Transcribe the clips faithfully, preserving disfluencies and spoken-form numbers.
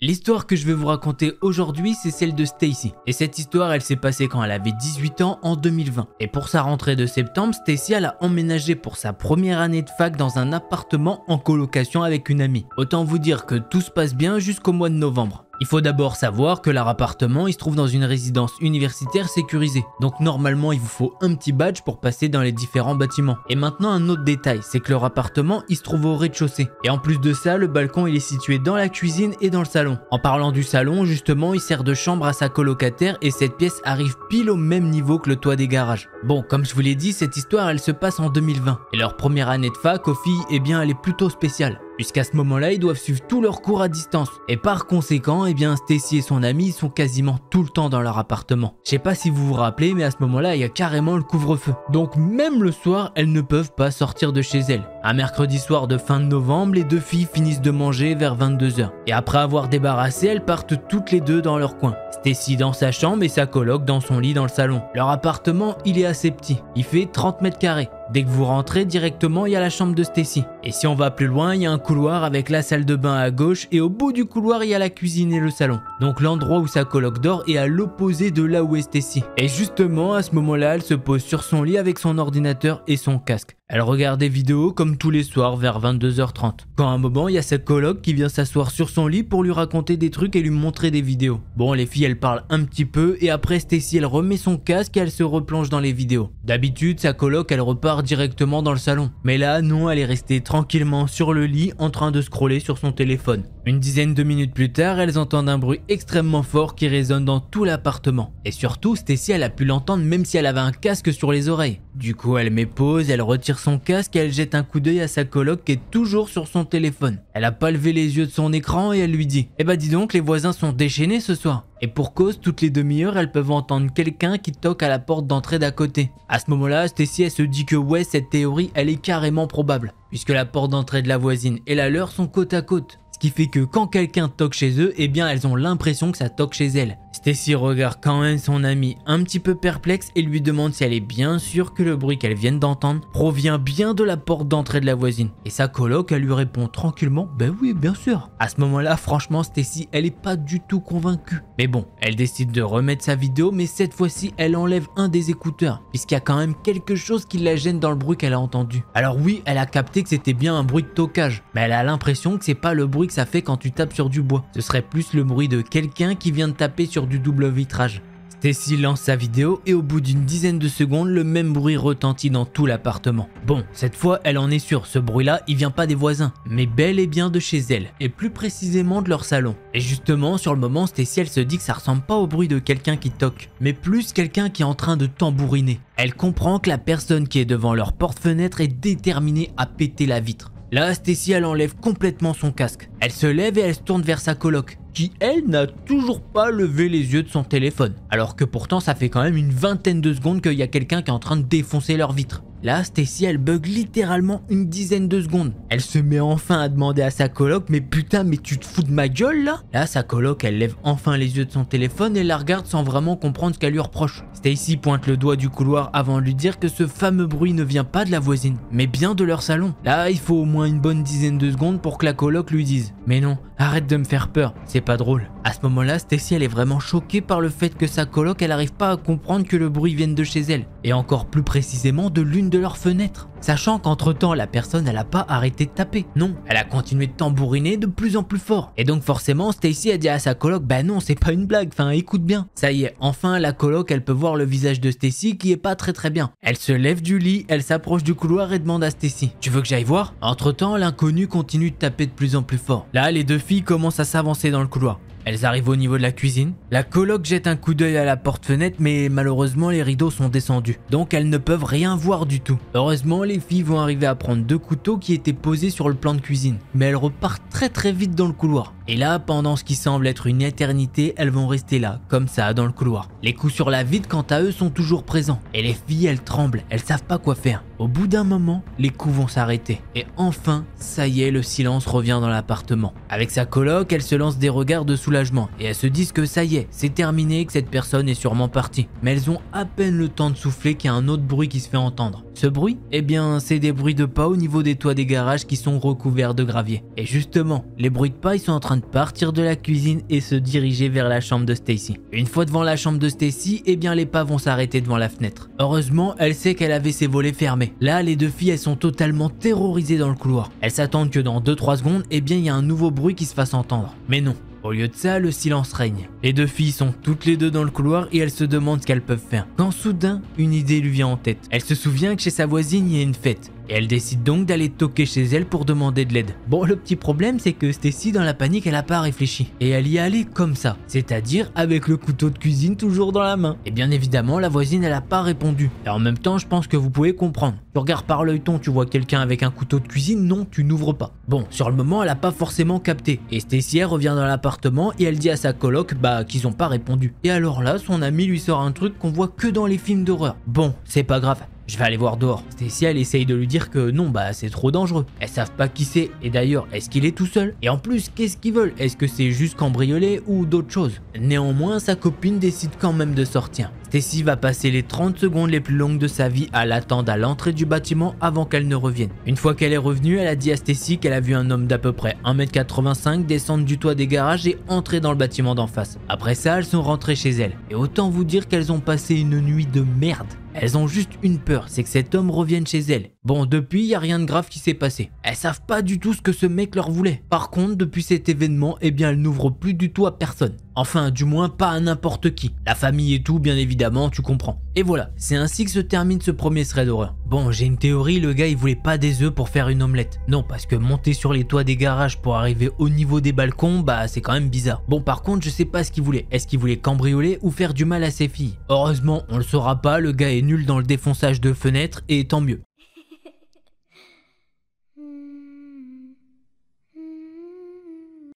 L'histoire que je vais vous raconter aujourd'hui, c'est celle de Stacy. Et cette histoire, elle s'est passée quand elle avait dix-huit ans en deux mille vingt. Et pour sa rentrée de septembre, Stacy elle a emménagé pour sa première année de fac dans un appartement en colocation avec une amie. Autant vous dire que tout se passe bien jusqu'au mois de novembre. Il faut d'abord savoir que leur appartement, il se trouve dans une résidence universitaire sécurisée. Donc normalement, il vous faut un petit badge pour passer dans les différents bâtiments. Et maintenant, un autre détail, c'est que leur appartement, il se trouve au rez-de-chaussée. Et en plus de ça, le balcon, il est situé dans la cuisine et dans le salon. En parlant du salon, justement, il sert de chambre à sa colocataire et cette pièce arrive pile au même niveau que le toit des garages. Bon, comme je vous l'ai dit, cette histoire, elle se passe en deux mille vingt. Et leur première année de fac, aux filles, eh bien, elle est plutôt spéciale. Puisqu'à ce moment-là, ils doivent suivre tous leurs cours à distance. Et par conséquent, eh bien, Stacy et son ami sont quasiment tout le temps dans leur appartement. Je sais pas si vous vous rappelez, mais à ce moment-là, il y a carrément le couvre-feu. Donc même le soir, elles ne peuvent pas sortir de chez elles. Un mercredi soir de fin de novembre, les deux filles finissent de manger vers vingt-deux heures. Et après avoir débarrassé, elles partent toutes les deux dans leur coin. Stacy dans sa chambre et sa coloc dans son lit dans le salon. Leur appartement, il est assez petit. Il fait trente mètres carrés. Dès que vous rentrez, directement, il y a la chambre de Stacy. Et si on va plus loin, il y a un couloir avec la salle de bain à gauche et au bout du couloir, il y a la cuisine et le salon. Donc l'endroit où sa coloc dort est à l'opposé de là où est Stacy. Et justement, à ce moment-là, elle se pose sur son lit avec son ordinateur et son casque. Elle regarde des vidéos comme tous les soirs vers vingt-deux heures trente. Quand à un moment, il y a sa coloc qui vient s'asseoir sur son lit pour lui raconter des trucs et lui montrer des vidéos. Bon, les filles, elles parlent un petit peu et après Stacy, elle remet son casque et elle se replonge dans les vidéos. D'habitude, sa coloc, elle repart directement dans le salon. Mais là, non, elle est restée tranquillement sur le lit en train de scroller sur son téléphone. Une dizaine de minutes plus tard, elles entendent un bruit extrêmement fort qui résonne dans tout l'appartement. Et surtout, Stacy, elle a pu l'entendre même si elle avait un casque sur les oreilles. Du coup, elle met pause, elle retire son casque et elle jette un coup d'œil à sa coloc qui est toujours sur son téléphone. Elle a pas levé les yeux de son écran et elle lui dit « Eh bah dis donc, les voisins sont déchaînés ce soir !» Et pour cause, toutes les demi-heures, elles peuvent entendre quelqu'un qui toque à la porte d'entrée d'à côté. À ce moment-là, Stacy, elle se dit que ouais, cette théorie, elle est carrément probable, puisque la porte d'entrée de la voisine et la leur sont côte à côte. Ce qui fait que quand quelqu'un toque chez eux, eh bien elles ont l'impression que ça toque chez elles. Stacy regarde quand même son amie un petit peu perplexe et lui demande si elle est bien sûre que le bruit qu'elle vient d'entendre provient bien de la porte d'entrée de la voisine. Et sa coloc, elle lui répond tranquillement « Ben oui, bien sûr ». À ce moment-là, franchement, Stacy, elle n'est pas du tout convaincue. Mais bon, elle décide de remettre sa vidéo, mais cette fois-ci, elle enlève un des écouteurs, puisqu'il y a quand même quelque chose qui la gêne dans le bruit qu'elle a entendu. Alors oui, elle a capté que c'était bien un bruit de toquage, mais elle a l'impression que c'est pas le bruit que ça fait quand tu tapes sur du bois. Ce serait plus le bruit de quelqu'un qui vient de taper sur du double vitrage. Stacy lance sa vidéo et au bout d'une dizaine de secondes, le même bruit retentit dans tout l'appartement. Bon, cette fois, elle en est sûre, ce bruit-là, il vient pas des voisins, mais bel et bien de chez elle, et plus précisément de leur salon. Et justement, sur le moment, Stacy, elle se dit que ça ressemble pas au bruit de quelqu'un qui toque, mais plus quelqu'un qui est en train de tambouriner. Elle comprend que la personne qui est devant leur porte-fenêtre est déterminée à péter la vitre. Là, Stacy, elle enlève complètement son casque. Elle se lève et elle se tourne vers sa coloc, qui, elle, n'a toujours pas levé les yeux de son téléphone. Alors que pourtant, ça fait quand même une vingtaine de secondes qu'il y a quelqu'un qui est en train de défoncer leur vitre. Là, Stacy, elle bug littéralement une dizaine de secondes. Elle se met enfin à demander à sa coloc « Mais putain, mais tu te fous de ma gueule, là ?» Là, sa coloc, elle lève enfin les yeux de son téléphone et la regarde sans vraiment comprendre ce qu'elle lui reproche. Stacy pointe le doigt du couloir avant de lui dire que ce fameux bruit ne vient pas de la voisine, mais bien de leur salon. Là, il faut au moins une bonne dizaine de secondes pour que la coloc lui dise « Mais non, arrête de me faire peur, c'est pas drôle. » À ce moment-là, Stacy, elle est vraiment choquée par le fait que sa coloc, elle n'arrive pas à comprendre que le bruit vienne de chez elle, et encore plus précisément de l'une de leurs fenêtres. Sachant qu'entre-temps, la personne, elle n'a pas arrêté de taper. Non, elle a continué de tambouriner de plus en plus fort. Et donc forcément, Stacy a dit à sa coloc, bah non, c'est pas une blague, enfin écoute bien. Ça y est, enfin la coloc, elle peut voir le visage de Stacy qui est pas très très bien. Elle se lève du lit, elle s'approche du couloir et demande à Stacy, tu veux que j'aille voir? Entre-temps, l'inconnu continue de taper de plus en plus fort. Là, les deux filles commencent à s'avancer dans le couloir. Elles arrivent au niveau de la cuisine. La coloc jette un coup d'œil à la porte-fenêtre, mais malheureusement, les rideaux sont descendus. Donc, elles ne peuvent rien voir du tout. Heureusement, les filles vont arriver à prendre deux couteaux qui étaient posés sur le plan de cuisine. Mais elles repartent très très vite dans le couloir. Et là, pendant ce qui semble être une éternité, elles vont rester là, comme ça, dans le couloir. Les coups sur la vitre, quant à eux, sont toujours présents. Et les filles, elles tremblent, elles savent pas quoi faire. Au bout d'un moment, les coups vont s'arrêter. Et enfin, ça y est, le silence revient dans l'appartement. Avec sa coloc, elle se lance des regards de soulagement. Et elles se disent que ça y est, c'est terminé, que cette personne est sûrement partie. Mais elles ont à peine le temps de souffler qu'il y a un autre bruit qui se fait entendre. Ce bruit, eh bien, c'est des bruits de pas au niveau des toits des garages qui sont recouverts de gravier. Et justement, les bruits de pas, ils sont en train de partir de la cuisine et se diriger vers la chambre de Stacy. Une fois devant la chambre de Stacy, eh bien les pas vont s'arrêter devant la fenêtre. Heureusement, elle sait qu'elle avait ses volets fermés. Là, les deux filles, elles sont totalement terrorisées dans le couloir. Elles s'attendent que dans deux trois secondes, eh bien il y a un nouveau bruit qui se fasse entendre. Mais non. Au lieu de ça, le silence règne. Les deux filles sont toutes les deux dans le couloir et elles se demandent ce qu'elles peuvent faire. Quand soudain, une idée lui vient en tête. Elle se souvient que chez sa voisine, il y a une fête. Et elle décide donc d'aller toquer chez elle pour demander de l'aide. Bon, le petit problème, c'est que Stacy, dans la panique, elle n'a pas réfléchi. Et elle y est allée comme ça. C'est-à-dire avec le couteau de cuisine toujours dans la main. Et bien évidemment, la voisine, elle n'a pas répondu. Et en même temps, je pense que vous pouvez comprendre. Tu regardes par l'œilleton, tu vois quelqu'un avec un couteau de cuisine, non, tu n'ouvres pas. Bon, sur le moment, elle n'a pas forcément capté. Et Stacy, elle revient dans l'appartement et elle dit à sa coloc, bah, qu'ils n'ont pas répondu. Et alors là, son ami lui sort un truc qu'on voit que dans les films d'horreur. Bon, c'est pas grave. Je vais aller voir dehors. Stacy, elle essaye de lui dire que non, bah c'est trop dangereux. Elles savent pas qui c'est. Et d'ailleurs, est-ce qu'il est tout seul? Et en plus, qu'est-ce qu'ils veulent? Est-ce que c'est juste cambrioler ou d'autres choses? Néanmoins, sa copine décide quand même de sortir. Stacy va passer les trente secondes les plus longues de sa vie à l'attendre à l'entrée du bâtiment avant qu'elle ne revienne. Une fois qu'elle est revenue, elle a dit à Stacy qu'elle a vu un homme d'à peu près un mètre quatre-vingt-cinq descendre du toit des garages et entrer dans le bâtiment d'en face. Après ça, elles sont rentrées chez elles. Et autant vous dire qu'elles ont passé une nuit de merde. Elles ont juste une peur, c'est que cet homme revienne chez elles. Bon, depuis, il n'y a rien de grave qui s'est passé. Elles savent pas du tout ce que ce mec leur voulait. Par contre, depuis cet événement, eh bien, elles n'ouvrent plus du tout à personne. Enfin, du moins, pas à n'importe qui. La famille et tout, bien évidemment, tu comprends. Et voilà, c'est ainsi que se termine ce premier thread d'horreur. Bon, j'ai une théorie, le gars, il voulait pas des œufs pour faire une omelette. Non, parce que monter sur les toits des garages pour arriver au niveau des balcons, bah, c'est quand même bizarre. Bon, par contre, je sais pas ce qu'il voulait. Est-ce qu'il voulait cambrioler ou faire du mal à ses filles? Heureusement, on le saura pas, le gars est nul dans le défonçage de fenêtres, et tant mieux.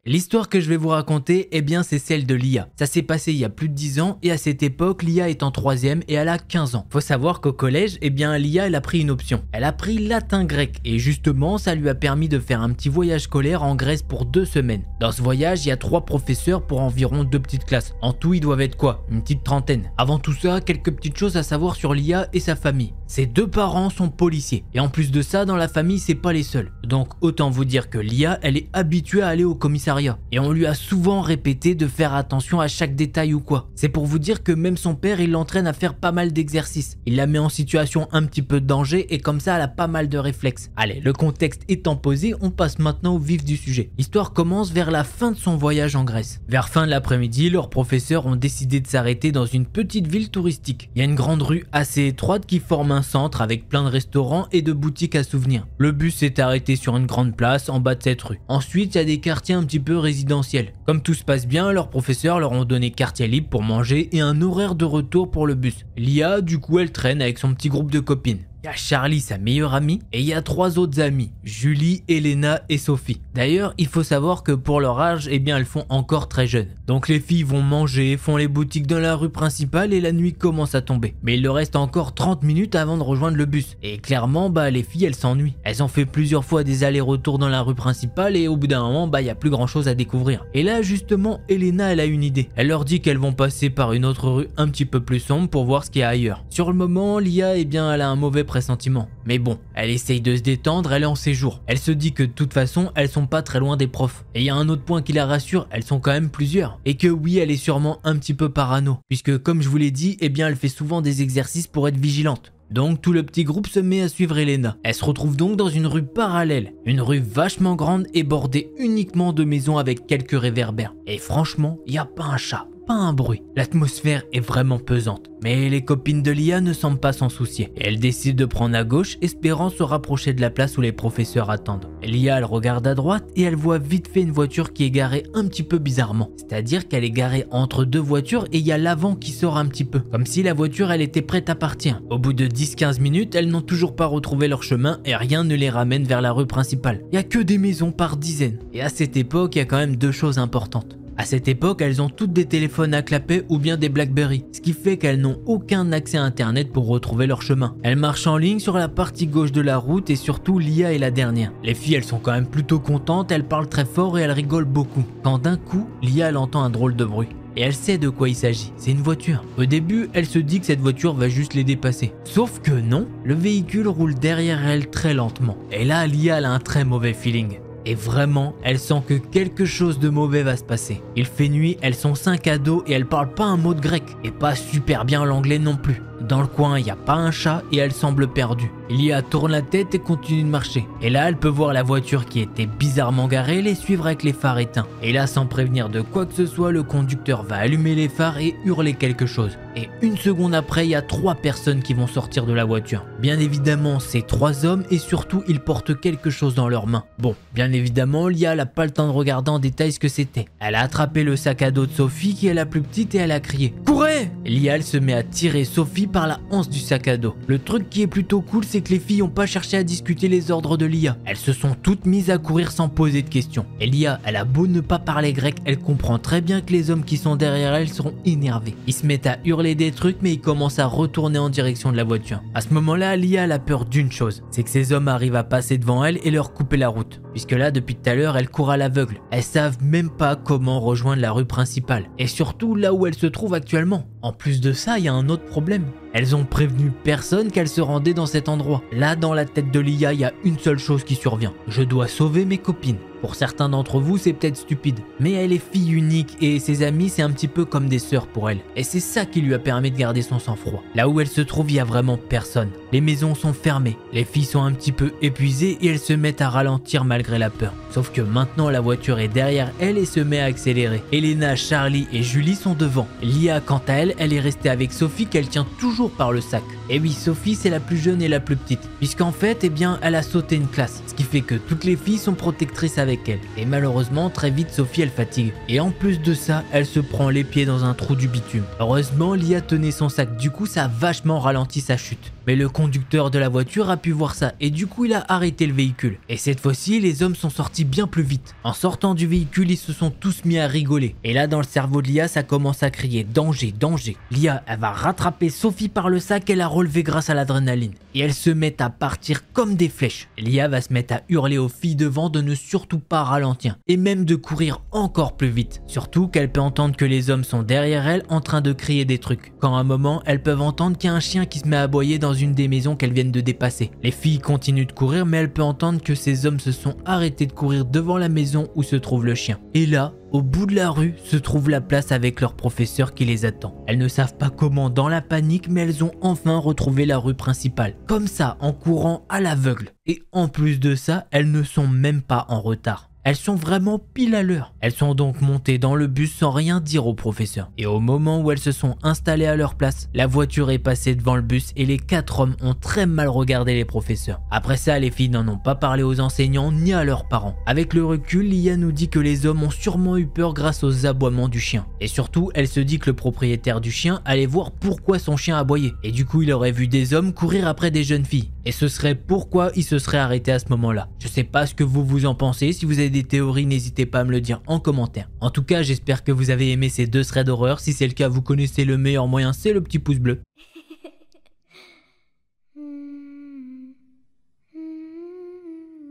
L'histoire que je vais vous raconter, eh bien c'est celle de Lia. Ça s'est passé il y a plus de dix ans et à cette époque, Lia est en troisième et elle a quinze ans. Faut savoir qu'au collège, eh bien Lia, elle a pris une option. Elle a pris latin-grec et justement, ça lui a permis de faire un petit voyage scolaire en Grèce pour deux semaines. Dans ce voyage, il y a trois professeurs pour environ deux petites classes. En tout, ils doivent être quoi? Une petite trentaine. Avant tout ça, quelques petites choses à savoir sur Lia et sa famille. Ses deux parents sont policiers et en plus de ça, dans la famille, c'est pas les seuls. Donc autant vous dire que Lia, elle est habituée à aller au commissariat. Et on lui a souvent répété de faire attention à chaque détail ou quoi. C'est pour vous dire que même son père, il l'entraîne à faire pas mal d'exercices. Il la met en situation un petit peu de danger et comme ça, elle a pas mal de réflexes. Allez, le contexte étant posé, on passe maintenant au vif du sujet. L'histoire commence vers la fin de son voyage en Grèce. Vers fin de l'après-midi, leurs professeurs ont décidé de s'arrêter dans une petite ville touristique. Il y a une grande rue assez étroite qui forme un centre avec plein de restaurants et de boutiques à souvenirs. Le bus s'est arrêté sur une grande place en bas de cette rue. Ensuite, il y a des quartiers un petit peu résidentiel. Comme tout se passe bien, leurs professeurs leur ont donné quartier libre pour manger et un horaire de retour pour le bus. Lia, du coup, elle traîne avec son petit groupe de copines. Il y a Charlie, sa meilleure amie, et il y a trois autres amies, Julie, Elena et Sophie. D'ailleurs, il faut savoir que pour leur âge, eh bien, elles font encore très jeunes. Donc les filles vont manger, font les boutiques dans la rue principale et la nuit commence à tomber. Mais il leur reste encore trente minutes avant de rejoindre le bus. Et clairement, bah les filles, elles s'ennuient. Elles ont fait plusieurs fois des allers-retours dans la rue principale et au bout d'un moment, bah il n'y a plus grand-chose à découvrir. Et là, justement, Elena, elle a une idée. Elle leur dit qu'elles vont passer par une autre rue un petit peu plus sombre pour voir ce qu'il y a ailleurs. Sur le moment, Lia, eh bien, elle a un mauvais pressentiment. Mais bon, elle essaye de se détendre, elle est en séjour. Elle se dit que de toute façon, elles sont pas très loin des profs. Et il y a un autre point qui la rassure, elles sont quand même plusieurs. Et que oui, elle est sûrement un petit peu parano. Puisque comme je vous l'ai dit, eh bien elle fait souvent des exercices pour être vigilante. Donc tout le petit groupe se met à suivre Elena. Elle se retrouve donc dans une rue parallèle. Une rue vachement grande et bordée uniquement de maisons avec quelques réverbères. Et franchement, il n'y a pas un chat, pas un bruit. L'atmosphère est vraiment pesante. Mais les copines de Lia ne semblent pas s'en soucier. Elles décident de prendre à gauche, espérant se rapprocher de la place où les professeurs attendent. Lia, elle regarde à droite et elle voit vite fait une voiture qui est garée un petit peu bizarrement. C'est-à-dire qu'elle est garée entre deux voitures et il y a l'avant qui sort un petit peu. Comme si la voiture, elle était prête à partir. Au bout de dix à quinze minutes, elles n'ont toujours pas retrouvé leur chemin et rien ne les ramène vers la rue principale. Il n'y a que des maisons par dizaines. Et à cette époque, il y a quand même deux choses importantes. À cette époque, elles ont toutes des téléphones à clapet ou bien des Blackberry, ce qui fait qu'elles n'ont aucun accès à internet pour retrouver leur chemin. Elles marchent en ligne sur la partie gauche de la route et surtout Lia est la dernière. Les filles, elles sont quand même plutôt contentes, elles parlent très fort et elles rigolent beaucoup. Quand d'un coup, Lia, elle entend un drôle de bruit. Et elle sait de quoi il s'agit, c'est une voiture. Au début, elle se dit que cette voiture va juste les dépasser. Sauf que non, le véhicule roule derrière elle très lentement. Et là, Lia, elle a un très mauvais feeling. et vraiment, elle sent que quelque chose de mauvais va se passer. Il fait nuit, elles sont cinq ados et elles parlent pas un mot de grec, et pas super bien l'anglais non plus. Dans le coin, il n'y a pas un chat et elle semble perdue. Lia tourne la tête et continue de marcher. Et là, elle peut voir la voiture qui était bizarrement garée les suivre avec les phares éteints. Et là, sans prévenir de quoi que ce soit, le conducteur va allumer les phares et hurler quelque chose. Et une seconde après, il y a trois personnes qui vont sortir de la voiture. Bien évidemment, c'est trois hommes et surtout, ils portent quelque chose dans leurs mains. Bon, bien évidemment, Lia n'a pas le temps de regarder en détail ce que c'était. Elle a attrapé le sac à dos de Sophie qui est la plus petite et elle a crié « Courez !» Lia, elle se met à tirer Sophie par la hanse du sac à dos. Le truc qui est plutôt cool, c'est que les filles n'ont pas cherché à discuter les ordres de Lia. Elles se sont toutes mises à courir sans poser de questions. Et Lia, elle a beau ne pas parler grec, elle comprend très bien que les hommes qui sont derrière elle seront énervés. Ils se mettent à hurler des trucs, mais ils commencent à retourner en direction de la voiture. À ce moment-là, Lia, elle a peur d'une chose, c'est que ces hommes arrivent à passer devant elle et leur couper la route. Puisque là, depuis tout à l'heure, elle court à l'aveugle. Elles savent même pas comment rejoindre la rue principale. Et surtout, là où elle se trouve actuellement. En plus de ça, il y a un autre problème. Elles ont prévenu personne qu'elles se rendaient dans cet endroit. Là, dans la tête de Lia, il y a une seule chose qui survient. Je dois sauver mes copines. Pour certains d'entre vous, c'est peut-être stupide. Mais elle est fille unique et ses amis, c'est un petit peu comme des sœurs pour elle. Et c'est ça qui lui a permis de garder son sang-froid. Là où elle se trouve, il n'y a vraiment personne. Les maisons sont fermées. Les filles sont un petit peu épuisées et elles se mettent à ralentir malgré la peur. Sauf que maintenant, la voiture est derrière elle et se met à accélérer. Elena, Charlie et Julie sont devant. Lia, quant à elle, elle est restée avec Sophie qu'elle tient toujours par le sac. Et oui, Sophie, c'est la plus jeune et la plus petite, puisqu'en fait, eh bien, elle a sauté une classe, ce qui fait que toutes les filles sont protectrices avec elle. Et malheureusement, très vite, Sophie, elle fatigue. Et en plus de ça, elle se prend les pieds dans un trou du bitume. Heureusement, Lia tenait son sac, du coup, ça a vachement ralenti sa chute. Mais le conducteur de la voiture a pu voir ça, et du coup, il a arrêté le véhicule. Et cette fois-ci, les hommes sont sortis bien plus vite. En sortant du véhicule, ils se sont tous mis à rigoler. Et là, dans le cerveau de Lia, ça commence à crier « Danger, danger !» Lia, elle va rattraper Sophie par le sac qu'elle a relevé grâce à l'adrénaline. Et elles se mettent à partir comme des flèches. Lia va se mettre à hurler aux filles devant de ne surtout pas ralentir. Et même de courir encore plus vite. Surtout qu'elle peut entendre que les hommes sont derrière elle en train de crier des trucs. Quand à un moment, elles peuvent entendre qu'il y a un chien qui se met à aboyer dans une des maisons qu'elles viennent de dépasser. Les filles continuent de courir mais elle peut entendre que ces hommes se sont arrêtés de courir devant la maison où se trouve le chien. Et là, au bout de la rue, se trouve la place avec leur professeur qui les attend. Elles ne savent pas comment dans la panique, mais elles ont enfin retrouvé la rue principale. Comme ça, en courant à l'aveugle. Et en plus de ça, elles ne sont même pas en retard. Elles sont vraiment pile à l'heure. Elles sont donc montées dans le bus sans rien dire au professeur. Et au moment où elles se sont installées à leur place, la voiture est passée devant le bus et les quatre hommes ont très mal regardé les professeurs. Après ça, les filles n'en ont pas parlé aux enseignants ni à leurs parents. Avec le recul, Lia nous dit que les hommes ont sûrement eu peur grâce aux aboiements du chien. Et surtout, elle se dit que le propriétaire du chien allait voir pourquoi son chien aboyait. Et du coup, il aurait vu des hommes courir après des jeunes filles. Et ce serait pourquoi il se serait arrêté à ce moment-là. Je sais pas ce que vous vous en pensez, si vous avez des théories, n'hésitez pas à me le dire en commentaire. En tout cas, j'espère que vous avez aimé ces deux threads d'horreur. Si c'est le cas, vous connaissez le meilleur moyen, c'est le petit pouce bleu.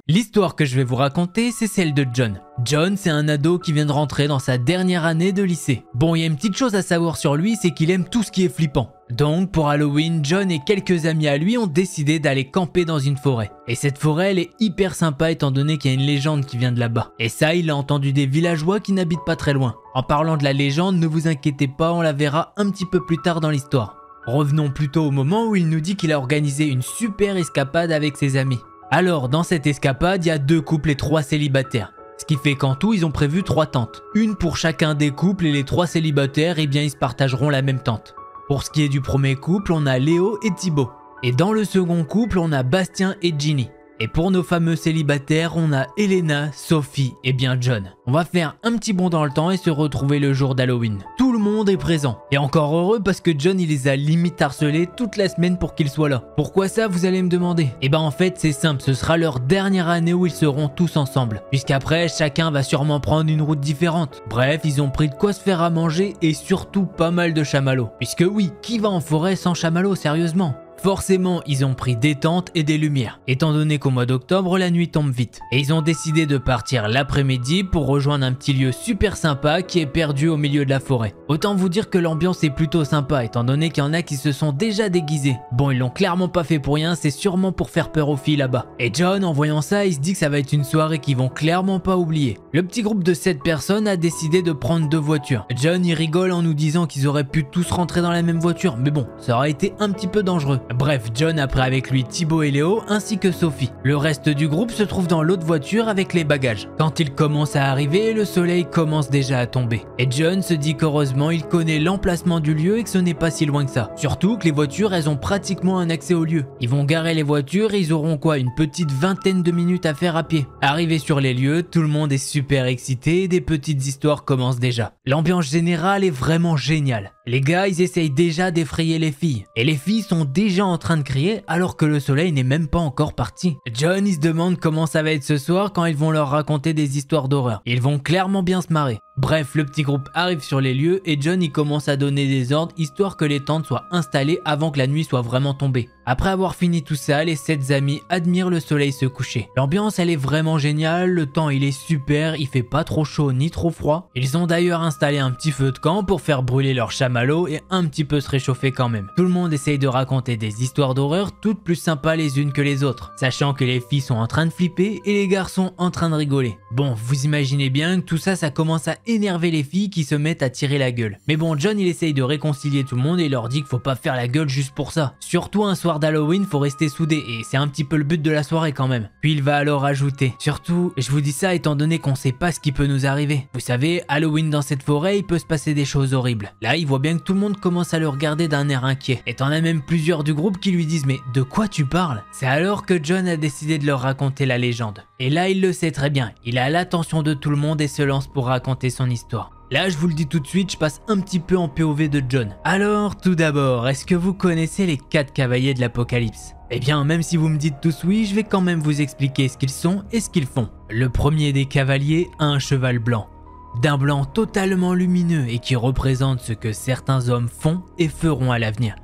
L'histoire que je vais vous raconter, c'est celle de John. John, c'est un ado qui vient de rentrer dans sa dernière année de lycée. Bon, il y a une petite chose à savoir sur lui, c'est qu'il aime tout ce qui est flippant. Donc, pour Halloween, John et quelques amis à lui ont décidé d'aller camper dans une forêt. Et cette forêt, elle est hyper sympa étant donné qu'il y a une légende qui vient de là-bas. Et ça, il a entendu des villageois qui n'habitent pas très loin. En parlant de la légende, ne vous inquiétez pas, on la verra un petit peu plus tard dans l'histoire. Revenons plutôt au moment où il nous dit qu'il a organisé une super escapade avec ses amis. Alors, dans cette escapade, il y a deux couples et trois célibataires. Ce qui fait qu'en tout, ils ont prévu trois tentes. Une pour chacun des couples et les trois célibataires, eh bien, ils se partageront la même tente. Pour ce qui est du premier couple, on a Léo et Thibault. Et dans le second couple, on a Bastien et Ginny. Et pour nos fameux célibataires, on a Elena, Sophie et bien John. On va faire un petit bond dans le temps et se retrouver le jour d'Halloween. Tout le monde est présent. Et encore heureux parce que John, il les a limite harcelés toute la semaine pour qu'ils soient là. Pourquoi ça, vous allez me demander? Et ben en fait, c'est simple, ce sera leur dernière année où ils seront tous ensemble. Puisqu'après, chacun va sûrement prendre une route différente. Bref, ils ont pris de quoi se faire à manger et surtout pas mal de chamallows. Puisque oui, qui va en forêt sans chamallow, sérieusement? Forcément, ils ont pris des tentes et des lumières, étant donné qu'au mois d'octobre, la nuit tombe vite. Et ils ont décidé de partir l'après-midi pour rejoindre un petit lieu super sympa qui est perdu au milieu de la forêt. Autant vous dire que l'ambiance est plutôt sympa, étant donné qu'il y en a qui se sont déjà déguisés. Bon, ils l'ont clairement pas fait pour rien, c'est sûrement pour faire peur aux filles là-bas. Et John, en voyant ça, il se dit que ça va être une soirée qu'ils vont clairement pas oublier. Le petit groupe de sept personnes a décidé de prendre deux voitures. John, il rigole en nous disant qu'ils auraient pu tous rentrer dans la même voiture, mais bon, ça aurait été un petit peu dangereux. Bref, John a pris avec lui Thibault et Léo ainsi que Sophie. Le reste du groupe se trouve dans l'autre voiture avec les bagages. Quand ils commencent à arriver, le soleil commence déjà à tomber. Et John se dit qu'heureusement il connaît l'emplacement du lieu et que ce n'est pas si loin que ça. Surtout que les voitures, elles ont pratiquement un accès au lieu. Ils vont garer les voitures et ils auront quoi, une petite vingtaine de minutes à faire à pied. Arrivé sur les lieux, tout le monde est super excité et des petites histoires commencent déjà. L'ambiance générale est vraiment géniale. Les gars, ils essayent déjà d'effrayer les filles. Et les filles sont déjà en train de crier alors que le soleil n'est même pas encore parti. John, il se demande comment ça va être ce soir quand ils vont leur raconter des histoires d'horreur. Ils vont clairement bien se marrer. Bref, le petit groupe arrive sur les lieux et John y commence à donner des ordres histoire que les tentes soient installées avant que la nuit soit vraiment tombée. Après avoir fini tout ça, les sept amis admirent le soleil se coucher. L'ambiance, elle est vraiment géniale, le temps il est super, il fait pas trop chaud ni trop froid. Ils ont d'ailleurs installé un petit feu de camp pour faire brûler leur chamallow et un petit peu se réchauffer quand même. Tout le monde essaye de raconter des histoires d'horreur toutes plus sympas les unes que les autres, sachant que les filles sont en train de flipper et les garçons en train de rigoler. Bon, vous imaginez bien que tout ça, ça commence à énerver les filles qui se mettent à tirer la gueule. Mais bon, John il essaye de réconcilier tout le monde et leur dit qu'il faut pas faire la gueule juste pour ça. Surtout un soir d'Halloween, faut rester soudé et c'est un petit peu le but de la soirée quand même. Puis il va alors ajouter, surtout, je vous dis ça étant donné qu'on sait pas ce qui peut nous arriver. Vous savez, Halloween dans cette forêt, il peut se passer des choses horribles. Là, il voit bien que tout le monde commence à le regarder d'un air inquiet. Et t'en as même plusieurs du groupe qui lui disent, mais de quoi tu parles? C'est alors que John a décidé de leur raconter la légende. Et là, il le sait très bien. Il a l'attention de tout le monde et se lance pour raconter son histoire. Là, je vous le dis tout de suite, je passe un petit peu en P O V de John. Alors, tout d'abord, est-ce que vous connaissez les quatre cavaliers de l'Apocalypse? Eh bien, même si vous me dites tous oui, je vais quand même vous expliquer ce qu'ils sont et ce qu'ils font. Le premier des cavaliers a un cheval blanc. D'un blanc totalement lumineux et qui représente ce que certains hommes font et feront à l'avenir.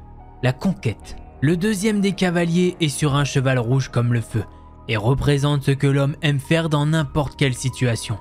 La conquête. Le deuxième des cavaliers est sur un cheval rouge comme le feu et représente ce que l'homme aime faire dans n'importe quelle situation.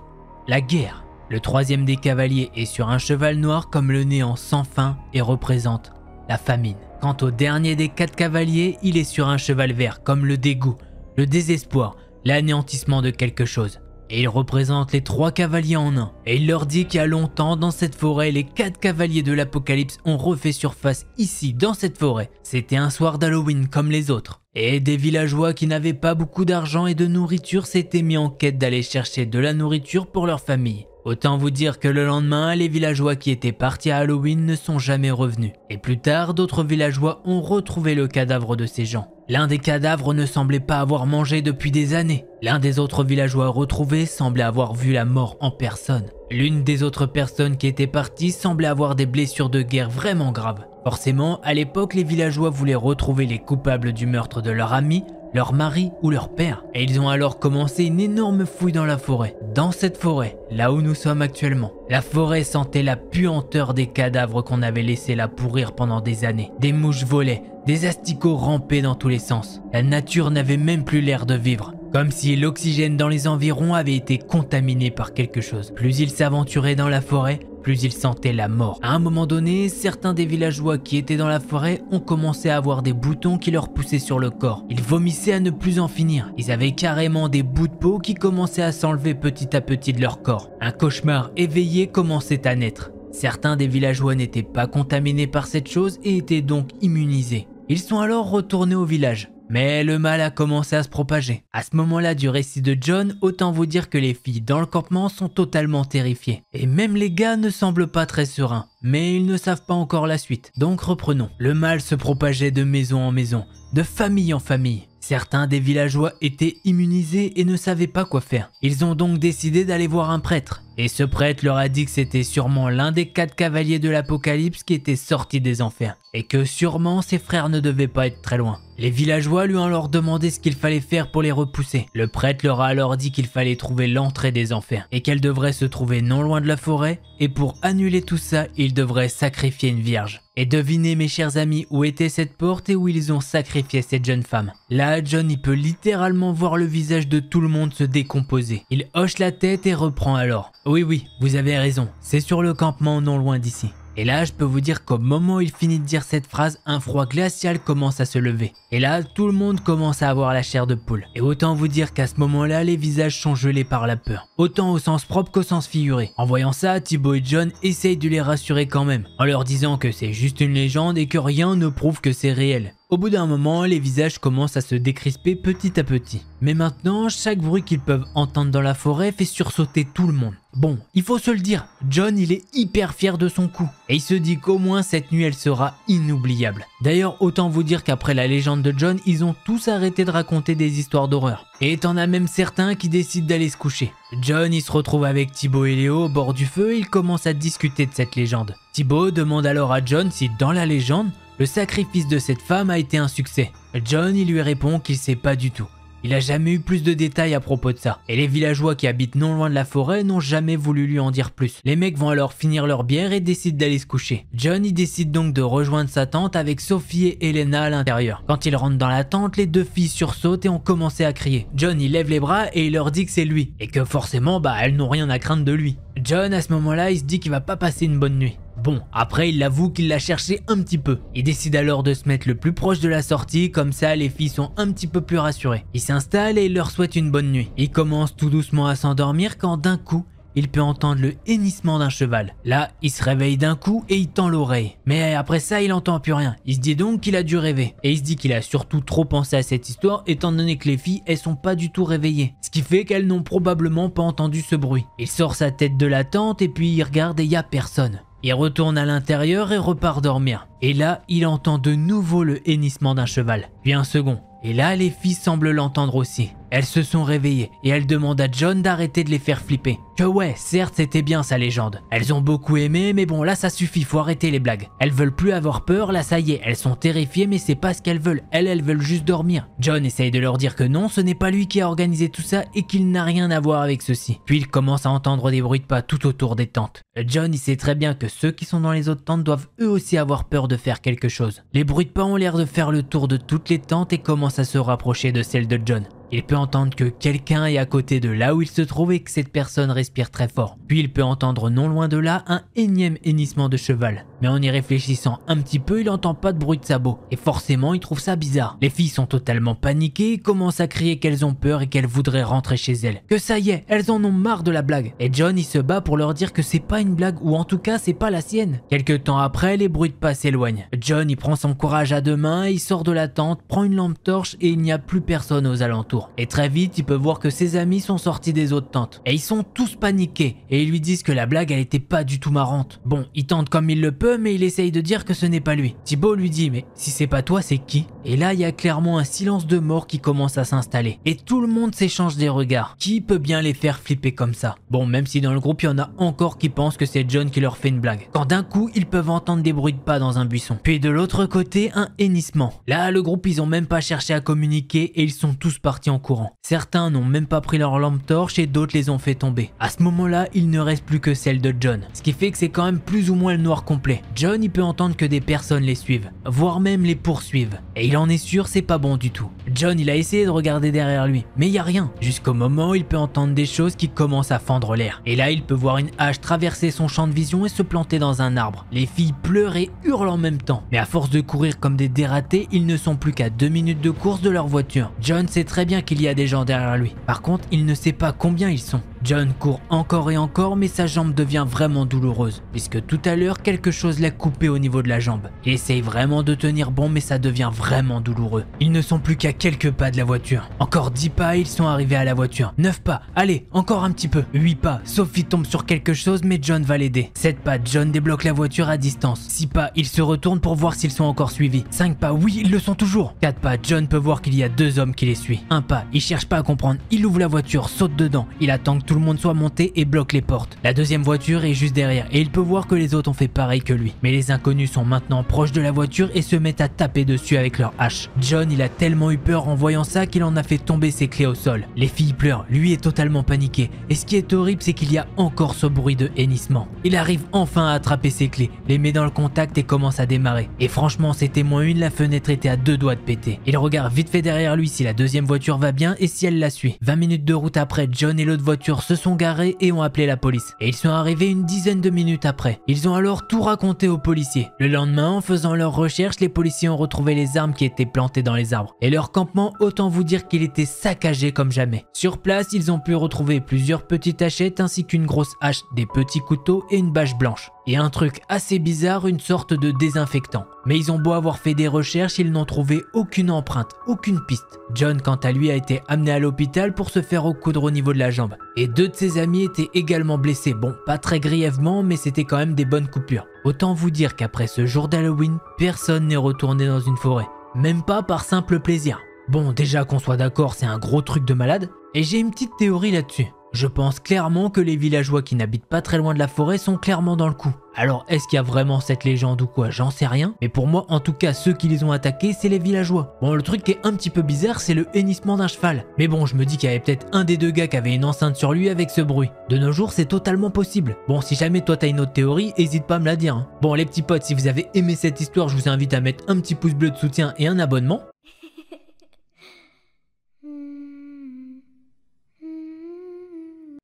La guerre. Le troisième des cavaliers est sur un cheval noir comme le néant sans fin et représente la famine. Quant au dernier des quatre cavaliers, il est sur un cheval vert comme le dégoût, le désespoir, l'anéantissement de quelque chose. Et il représente les trois cavaliers en un. Et il leur dit qu'il y a longtemps dans cette forêt, les quatre cavaliers de l'Apocalypse ont refait surface ici dans cette forêt. C'était un soir d'Halloween comme les autres. Et des villageois qui n'avaient pas beaucoup d'argent et de nourriture s'étaient mis en quête d'aller chercher de la nourriture pour leur famille. Autant vous dire que le lendemain, les villageois qui étaient partis à Halloween ne sont jamais revenus. Et plus tard, d'autres villageois ont retrouvé le cadavre de ces gens. L'un des cadavres ne semblait pas avoir mangé depuis des années. L'un des autres villageois retrouvés semblait avoir vu la mort en personne. L'une des autres personnes qui étaient parties semblait avoir des blessures de guerre vraiment graves. Forcément, à l'époque, les villageois voulaient retrouver les coupables du meurtre de leur ami, leur mari ou leur père. Et ils ont alors commencé une énorme fouille dans la forêt. Dans cette forêt, là où nous sommes actuellement. La forêt sentait la puanteur des cadavres qu'on avait laissés là pourrir pendant des années. Des mouches volaient, des asticots rampaient dans tous les sens. La nature n'avait même plus l'air de vivre. Comme si l'oxygène dans les environs avait été contaminé par quelque chose. Plus ils s'aventuraient dans la forêt, plus ils sentaient la mort. À un moment donné, certains des villageois qui étaient dans la forêt ont commencé à avoir des boutons qui leur poussaient sur le corps. Ils vomissaient à ne plus en finir. Ils avaient carrément des bouts de peau qui commençaient à s'enlever petit à petit de leur corps. Un cauchemar éveillé commençait à naître. Certains des villageois n'étaient pas contaminés par cette chose et étaient donc immunisés. Ils sont alors retournés au village. Mais le mal a commencé à se propager. À ce moment-là du récit de John, autant vous dire que les filles dans le campement sont totalement terrifiées. Et même les gars ne semblent pas très sereins. Mais ils ne savent pas encore la suite. Donc reprenons. Le mal se propageait de maison en maison, de famille en famille. Certains des villageois étaient immunisés et ne savaient pas quoi faire. Ils ont donc décidé d'aller voir un prêtre. Et ce prêtre leur a dit que c'était sûrement l'un des quatre cavaliers de l'Apocalypse qui était sorti des enfers, et que sûrement ses frères ne devaient pas être très loin. Les villageois lui ont alors demandé ce qu'il fallait faire pour les repousser. Le prêtre leur a alors dit qu'il fallait trouver l'entrée des enfers, et qu'elle devrait se trouver non loin de la forêt, et pour annuler tout ça, ils devraient sacrifier une vierge. Et devinez mes chers amis où était cette porte et où ils ont sacrifié cette jeune femme. Là, John y peut littéralement voir le visage de tout le monde se décomposer. Il hoche la tête et reprend alors. Oui oui, vous avez raison, c'est sur le campement non loin d'ici. Et là, je peux vous dire qu'au moment où il finit de dire cette phrase, un froid glacial commence à se lever. Et là, tout le monde commence à avoir la chair de poule. Et autant vous dire qu'à ce moment-là, les visages sont gelés par la peur. Autant au sens propre qu'au sens figuré. En voyant ça, Thibault et John essayent de les rassurer quand même, en leur disant que c'est juste une légende et que rien ne prouve que c'est réel. Au bout d'un moment, les visages commencent à se décrisper petit à petit. Mais maintenant, chaque bruit qu'ils peuvent entendre dans la forêt fait sursauter tout le monde. Bon, il faut se le dire, John il est hyper fier de son coup. Et il se dit qu'au moins cette nuit elle sera inoubliable. D'ailleurs, autant vous dire qu'après la légende de John, ils ont tous arrêté de raconter des histoires d'horreur. Et t'en as même certains qui décident d'aller se coucher. John il se retrouve avec Thibault et Léo au bord du feu et ils commencent à discuter de cette légende. Thibault demande alors à John si dans la légende, le sacrifice de cette femme a été un succès. John, il lui répond qu'il sait pas du tout. Il a jamais eu plus de détails à propos de ça. Et les villageois qui habitent non loin de la forêt n'ont jamais voulu lui en dire plus. Les mecs vont alors finir leur bière et décident d'aller se coucher. John, il décide donc de rejoindre sa tante avec Sophie et Elena à l'intérieur. Quand ils rentrent dans la tente, les deux filles sursautent et ont commencé à crier. John, il lève les bras et il leur dit que c'est lui. Et que forcément, bah, elles n'ont rien à craindre de lui. John, à ce moment-là, il se dit qu'il va pas passer une bonne nuit. Bon, après il avoue qu'il l'a cherché un petit peu. Il décide alors de se mettre le plus proche de la sortie, comme ça les filles sont un petit peu plus rassurées. Il s'installe et il leur souhaite une bonne nuit. Il commence tout doucement à s'endormir quand d'un coup, il peut entendre le hennissement d'un cheval. Là, il se réveille d'un coup et il tend l'oreille. Mais après ça, il n'entend plus rien. Il se dit donc qu'il a dû rêver. Et il se dit qu'il a surtout trop pensé à cette histoire, étant donné que les filles, elles sont pas du tout réveillées. Ce qui fait qu'elles n'ont probablement pas entendu ce bruit. Il sort sa tête de la tente et puis il regarde et il n'y a personne. Il retourne à l'intérieur et repart dormir. Et là, il entend de nouveau le hennissement d'un cheval. Puis un second. Et là, les filles semblent l'entendre aussi. Elles se sont réveillées et elles demandent à John d'arrêter de les faire flipper. Que ouais, certes, c'était bien sa légende. Elles ont beaucoup aimé, mais bon, là, ça suffit, faut arrêter les blagues. Elles veulent plus avoir peur, là, ça y est, elles sont terrifiées, mais c'est pas ce qu'elles veulent. Elles, elles veulent juste dormir. John essaye de leur dire que non, ce n'est pas lui qui a organisé tout ça et qu'il n'a rien à voir avec ceci. Puis il commence à entendre des bruits de pas tout autour des tentes. John, il sait très bien que ceux qui sont dans les autres tentes doivent eux aussi avoir peur de faire quelque chose. Les bruits de pas ont l'air de faire le tour de toutes les tentes et commencent à se rapprocher de celle de John. Il peut entendre que quelqu'un est à côté de là où il se trouve et que cette personne respire très fort. Puis il peut entendre non loin de là un énième hennissement de cheval. Mais en y réfléchissant un petit peu, il n'entend pas de bruit de sabots. Et forcément, il trouve ça bizarre. Les filles sont totalement paniquées et commencent à crier qu'elles ont peur et qu'elles voudraient rentrer chez elles. Que ça y est, elles en ont marre de la blague. Et John, il se bat pour leur dire que c'est pas une blague ou en tout cas, c'est pas la sienne. Quelques temps après, les bruits de pas s'éloignent. John, il prend son courage à deux mains, il sort de la tente, prend une lampe torche et il n'y a plus personne aux alentours. Et très vite, il peut voir que ses amis sont sortis des autres tentes. Et ils sont tous paniqués et ils lui disent que la blague, elle était pas du tout marrante. Bon, il tente comme il le peut, mais il essaye de dire que ce n'est pas lui. Thibault lui dit « Mais si c'est pas toi, c'est qui ?» Et là, il y a clairement un silence de mort qui commence à s'installer. Et tout le monde s'échange des regards. Qui peut bien les faire flipper comme ça? Bon, même si dans le groupe, il y en a encore qui pensent que c'est John qui leur fait une blague. Quand d'un coup, ils peuvent entendre des bruits de pas dans un buisson. Puis de l'autre côté, un hennissement. Là, le groupe, ils ont même pas cherché à communiquer et ils sont tous partis en courant. Certains n'ont même pas pris leur lampe torche et d'autres les ont fait tomber. À ce moment-là, il ne reste plus que celle de John. Ce qui fait que c'est quand même plus ou moins le noir complet. John, il peut entendre que des personnes les suivent, voire même les poursuivent. Et il en est sûr, c'est pas bon du tout. John, il a essayé de regarder derrière lui, mais il n'y a rien. Jusqu'au moment où il peut entendre des choses qui commencent à fendre l'air. Et là, il peut voir une hache traverser son champ de vision et se planter dans un arbre. Les filles pleurent et hurlent en même temps. Mais à force de courir comme des dératés, ils ne sont plus qu'à deux minutes de course de leur voiture. John sait très bien qu'il y a des gens derrière lui. Par contre, il ne sait pas combien ils sont. John court encore et encore, mais sa jambe devient vraiment douloureuse, puisque tout à l'heure, quelque chose l'a coupé au niveau de la jambe. Il essaye vraiment de tenir bon, mais ça devient vraiment douloureux. Ils ne sont plus qu'à quelques pas de la voiture. Encore dix pas, ils sont arrivés à la voiture. neuf pas, allez, encore un petit peu. huit pas, Sophie tombe sur quelque chose mais John va l'aider. sept pas, John débloque la voiture à distance. six pas, il se retourne pour voir s'ils sont encore suivis. cinq pas, oui, ils le sont toujours. quatre pas, John peut voir qu'il y a deux hommes qui les suivent. un pas, il cherche pas à comprendre, il ouvre la voiture, saute dedans. Il attend que tout le monde soit monté et bloque les portes. La deuxième voiture est juste derrière et il peut voir que les autres ont fait pareil que lui. Mais les inconnus sont maintenant proches de la voiture et se mettent à taper dessus avec leur hache. John, il a tellement eu peur en voyant ça qu'il en a fait tomber ses clés au sol. Les filles pleurent, lui est totalement paniqué. Et ce qui est horrible, c'est qu'il y a encore ce bruit de hennissement. Il arrive enfin à attraper ses clés, les met dans le contact et commence à démarrer. Et franchement, c'était moins une, la fenêtre était à deux doigts de péter. Il regarde vite fait derrière lui si la deuxième voiture va bien et si elle la suit. vingt minutes de route après, John et l'autre voiture se sont garés et ont appelé la police. Et ils sont arrivés une dizaine de minutes après. Ils ont alors tout raconté aux policiers. Le lendemain, en faisant leurs recherches, les policiers ont retrouvé les armes qui étaient plantées dans les arbres. Et leur campement, autant vous dire qu'il était saccagé comme jamais. Sur place, ils ont pu retrouver plusieurs petites hachettes ainsi qu'une grosse hache, des petits couteaux et une bâche blanche. Et un truc assez bizarre, une sorte de désinfectant. Mais ils ont beau avoir fait des recherches, ils n'ont trouvé aucune empreinte, aucune piste. John, quant à lui, a été amené à l'hôpital pour se faire recoudre au niveau de la jambe. Et deux de ses amis étaient également blessés. Bon, pas très grièvement, mais c'était quand même des bonnes coupures. Autant vous dire qu'après ce jour d'Halloween, personne n'est retourné dans une forêt. Même pas par simple plaisir. Bon, déjà qu'on soit d'accord, c'est un gros truc de malade. Et j'ai une petite théorie là-dessus. Je pense clairement que les villageois qui n'habitent pas très loin de la forêt sont clairement dans le coup. Alors est-ce qu'il y a vraiment cette légende ou quoi, j'en sais rien. Mais pour moi, en tout cas, ceux qui les ont attaqués, c'est les villageois. Bon, le truc qui est un petit peu bizarre, c'est le hennissement d'un cheval. Mais bon, je me dis qu'il y avait peut-être un des deux gars qui avait une enceinte sur lui avec ce bruit. De nos jours, c'est totalement possible. Bon, si jamais toi t'as une autre théorie, hésite pas à me la dire. Hein. Bon, les petits potes, si vous avez aimé cette histoire, je vous invite à mettre un petit pouce bleu de soutien et un abonnement.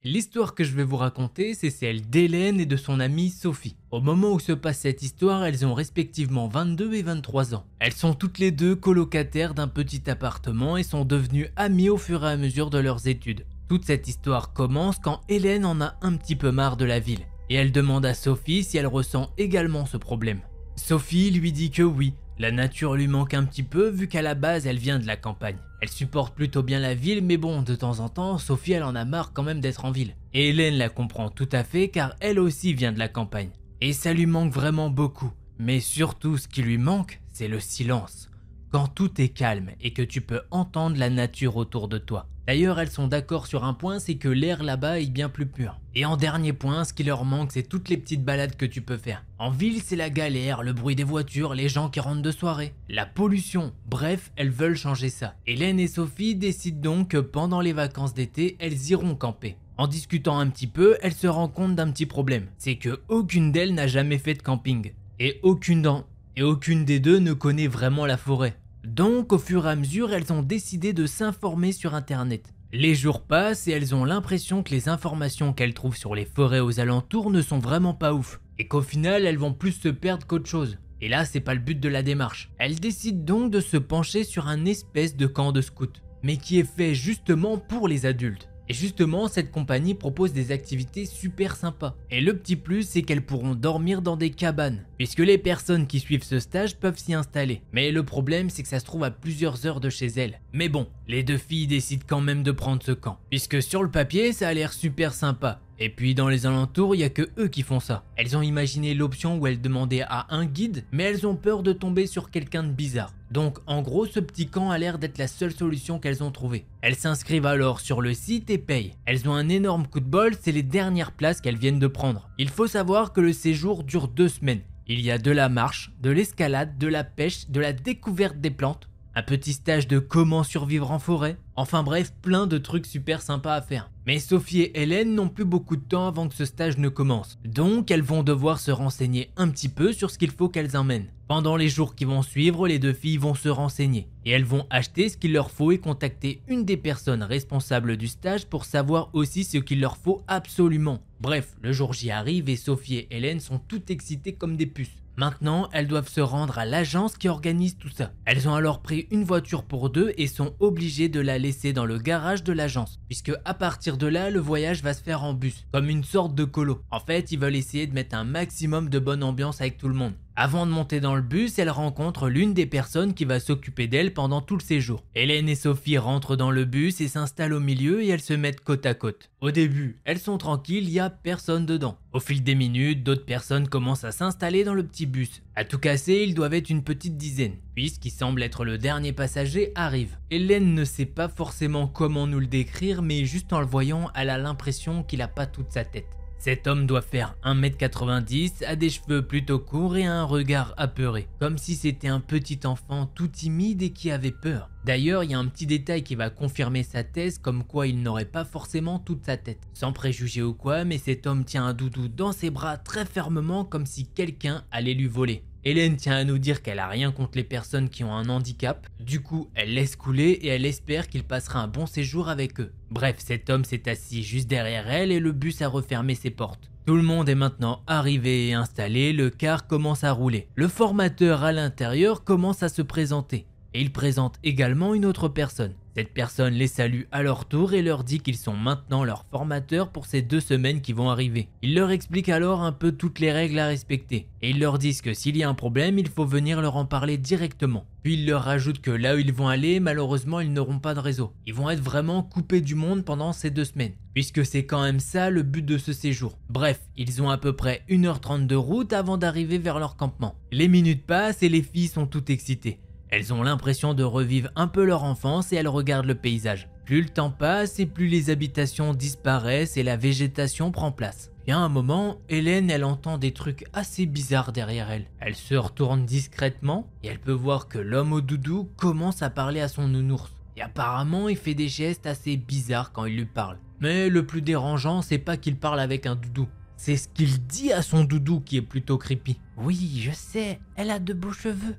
L'histoire que je vais vous raconter, c'est celle d'Hélène et de son amie Sophie. Au moment où se passe cette histoire, elles ont respectivement vingt-deux et vingt-trois ans. Elles sont toutes les deux colocataires d'un petit appartement et sont devenues amies au fur et à mesure de leurs études. Toute cette histoire commence quand Hélène en a un petit peu marre de la ville. Et elle demande à Sophie si elle ressent également ce problème. Sophie lui dit que oui, la nature lui manque un petit peu vu qu'à la base elle vient de la campagne. Elle supporte plutôt bien la ville, mais bon, de temps en temps, Sophie elle en a marre quand même d'être en ville. Et Hélène la comprend tout à fait car elle aussi vient de la campagne. Et ça lui manque vraiment beaucoup. Mais surtout, ce qui lui manque, c'est le silence. Quand tout est calme et que tu peux entendre la nature autour de toi. D'ailleurs, elles sont d'accord sur un point, c'est que l'air là-bas est bien plus pur. Et en dernier point, ce qui leur manque, c'est toutes les petites balades que tu peux faire. En ville, c'est la galère, le bruit des voitures, les gens qui rentrent de soirée, la pollution. Bref, elles veulent changer ça. Hélène et Sophie décident donc que pendant les vacances d'été, elles iront camper. En discutant un petit peu, elles se rendent compte d'un petit problème. C'est que aucune d'elles n'a jamais fait de camping. Et aucune d'en... Et aucune des deux ne connaît vraiment la forêt. Donc, au fur et à mesure, elles ont décidé de s'informer sur Internet. Les jours passent et elles ont l'impression que les informations qu'elles trouvent sur les forêts aux alentours ne sont vraiment pas ouf. Et qu'au final, elles vont plus se perdre qu'autre chose. Et là, c'est pas le but de la démarche. Elles décident donc de se pencher sur un espèce de camp de scout, mais qui est fait justement pour les adultes. Et justement, cette compagnie propose des activités super sympas. Et le petit plus, c'est qu'elles pourront dormir dans des cabanes, puisque les personnes qui suivent ce stage peuvent s'y installer. Mais le problème, c'est que ça se trouve à plusieurs heures de chez elles. Mais bon, les deux filles décident quand même de prendre ce camp, puisque sur le papier, ça a l'air super sympa. Et puis dans les alentours, il n'y a que eux qui font ça. Elles ont imaginé l'option où elles demandaient à un guide, mais elles ont peur de tomber sur quelqu'un de bizarre. Donc en gros, ce petit camp a l'air d'être la seule solution qu'elles ont trouvée. Elles s'inscrivent alors sur le site et payent. Elles ont un énorme coup de bol, c'est les dernières places qu'elles viennent de prendre. Il faut savoir que le séjour dure deux semaines. Il y a de la marche, de l'escalade, de la pêche, de la découverte des plantes, un petit stage de comment survivre en forêt, enfin bref, plein de trucs super sympas à faire. Mais Sophie et Hélène n'ont plus beaucoup de temps avant que ce stage ne commence, donc elles vont devoir se renseigner un petit peu sur ce qu'il faut qu'elles emmènent. Pendant les jours qui vont suivre, les deux filles vont se renseigner, et elles vont acheter ce qu'il leur faut et contacter une des personnes responsables du stage pour savoir aussi ce qu'il leur faut absolument. Bref, le jour J arrive et Sophie et Hélène sont toutes excitées comme des puces. Maintenant, elles doivent se rendre à l'agence qui organise tout ça. Elles ont alors pris une voiture pour deux et sont obligées de la laisser dans le garage de l'agence, puisque à partir de là, le voyage va se faire en bus, comme une sorte de colo. En fait, ils veulent essayer de mettre un maximum de bonne ambiance avec tout le monde. Avant de monter dans le bus, elle rencontre l'une des personnes qui va s'occuper d'elle pendant tout le séjour. Hélène et Sophie rentrent dans le bus et s'installent au milieu et elles se mettent côte à côte. Au début, elles sont tranquilles, il n'y a personne dedans. Au fil des minutes, d'autres personnes commencent à s'installer dans le petit bus. À tout casser, ils doivent être une petite dizaine. Puis, ce qui semble être le dernier passager arrive. Hélène ne sait pas forcément comment nous le décrire, mais juste en le voyant, elle a l'impression qu'il n'a pas toute sa tête. Cet homme doit faire un mètre quatre-vingt-dix, a des cheveux plutôt courts et a un regard apeuré, comme si c'était un petit enfant tout timide et qui avait peur. D'ailleurs, il y a un petit détail qui va confirmer sa thèse comme quoi il n'aurait pas forcément toute sa tête. Sans préjugés ou quoi, mais cet homme tient un doudou dans ses bras très fermement comme si quelqu'un allait lui voler. Hélène tient à nous dire qu'elle a rien contre les personnes qui ont un handicap, du coup elle laisse couler et elle espère qu'il passera un bon séjour avec eux. Bref, cet homme s'est assis juste derrière elle et le bus a refermé ses portes. Tout le monde est maintenant arrivé et installé, le car commence à rouler. Le formateur à l'intérieur commence à se présenter et il présente également une autre personne. Cette personne les salue à leur tour et leur dit qu'ils sont maintenant leurs formateurs pour ces deux semaines qui vont arriver. Il leur explique alors un peu toutes les règles à respecter. Et ils leur disent que s'il y a un problème, il faut venir leur en parler directement. Puis ils leur rajoutent que là où ils vont aller, malheureusement, ils n'auront pas de réseau. Ils vont être vraiment coupés du monde pendant ces deux semaines. Puisque c'est quand même ça le but de ce séjour. Bref, ils ont à peu près une heure trente de route avant d'arriver vers leur campement. Les minutes passent et les filles sont toutes excitées. Elles ont l'impression de revivre un peu leur enfance et elles regardent le paysage. Plus le temps passe et plus les habitations disparaissent et la végétation prend place. Puis à un moment, Hélène, elle entend des trucs assez bizarres derrière elle. Elle se retourne discrètement et elle peut voir que l'homme au doudou commence à parler à son nounours. Et apparemment, il fait des gestes assez bizarres quand il lui parle. Mais le plus dérangeant, c'est pas qu'il parle avec un doudou. C'est ce qu'il dit à son doudou qui est plutôt creepy. « Oui, je sais, elle a de beaux cheveux. »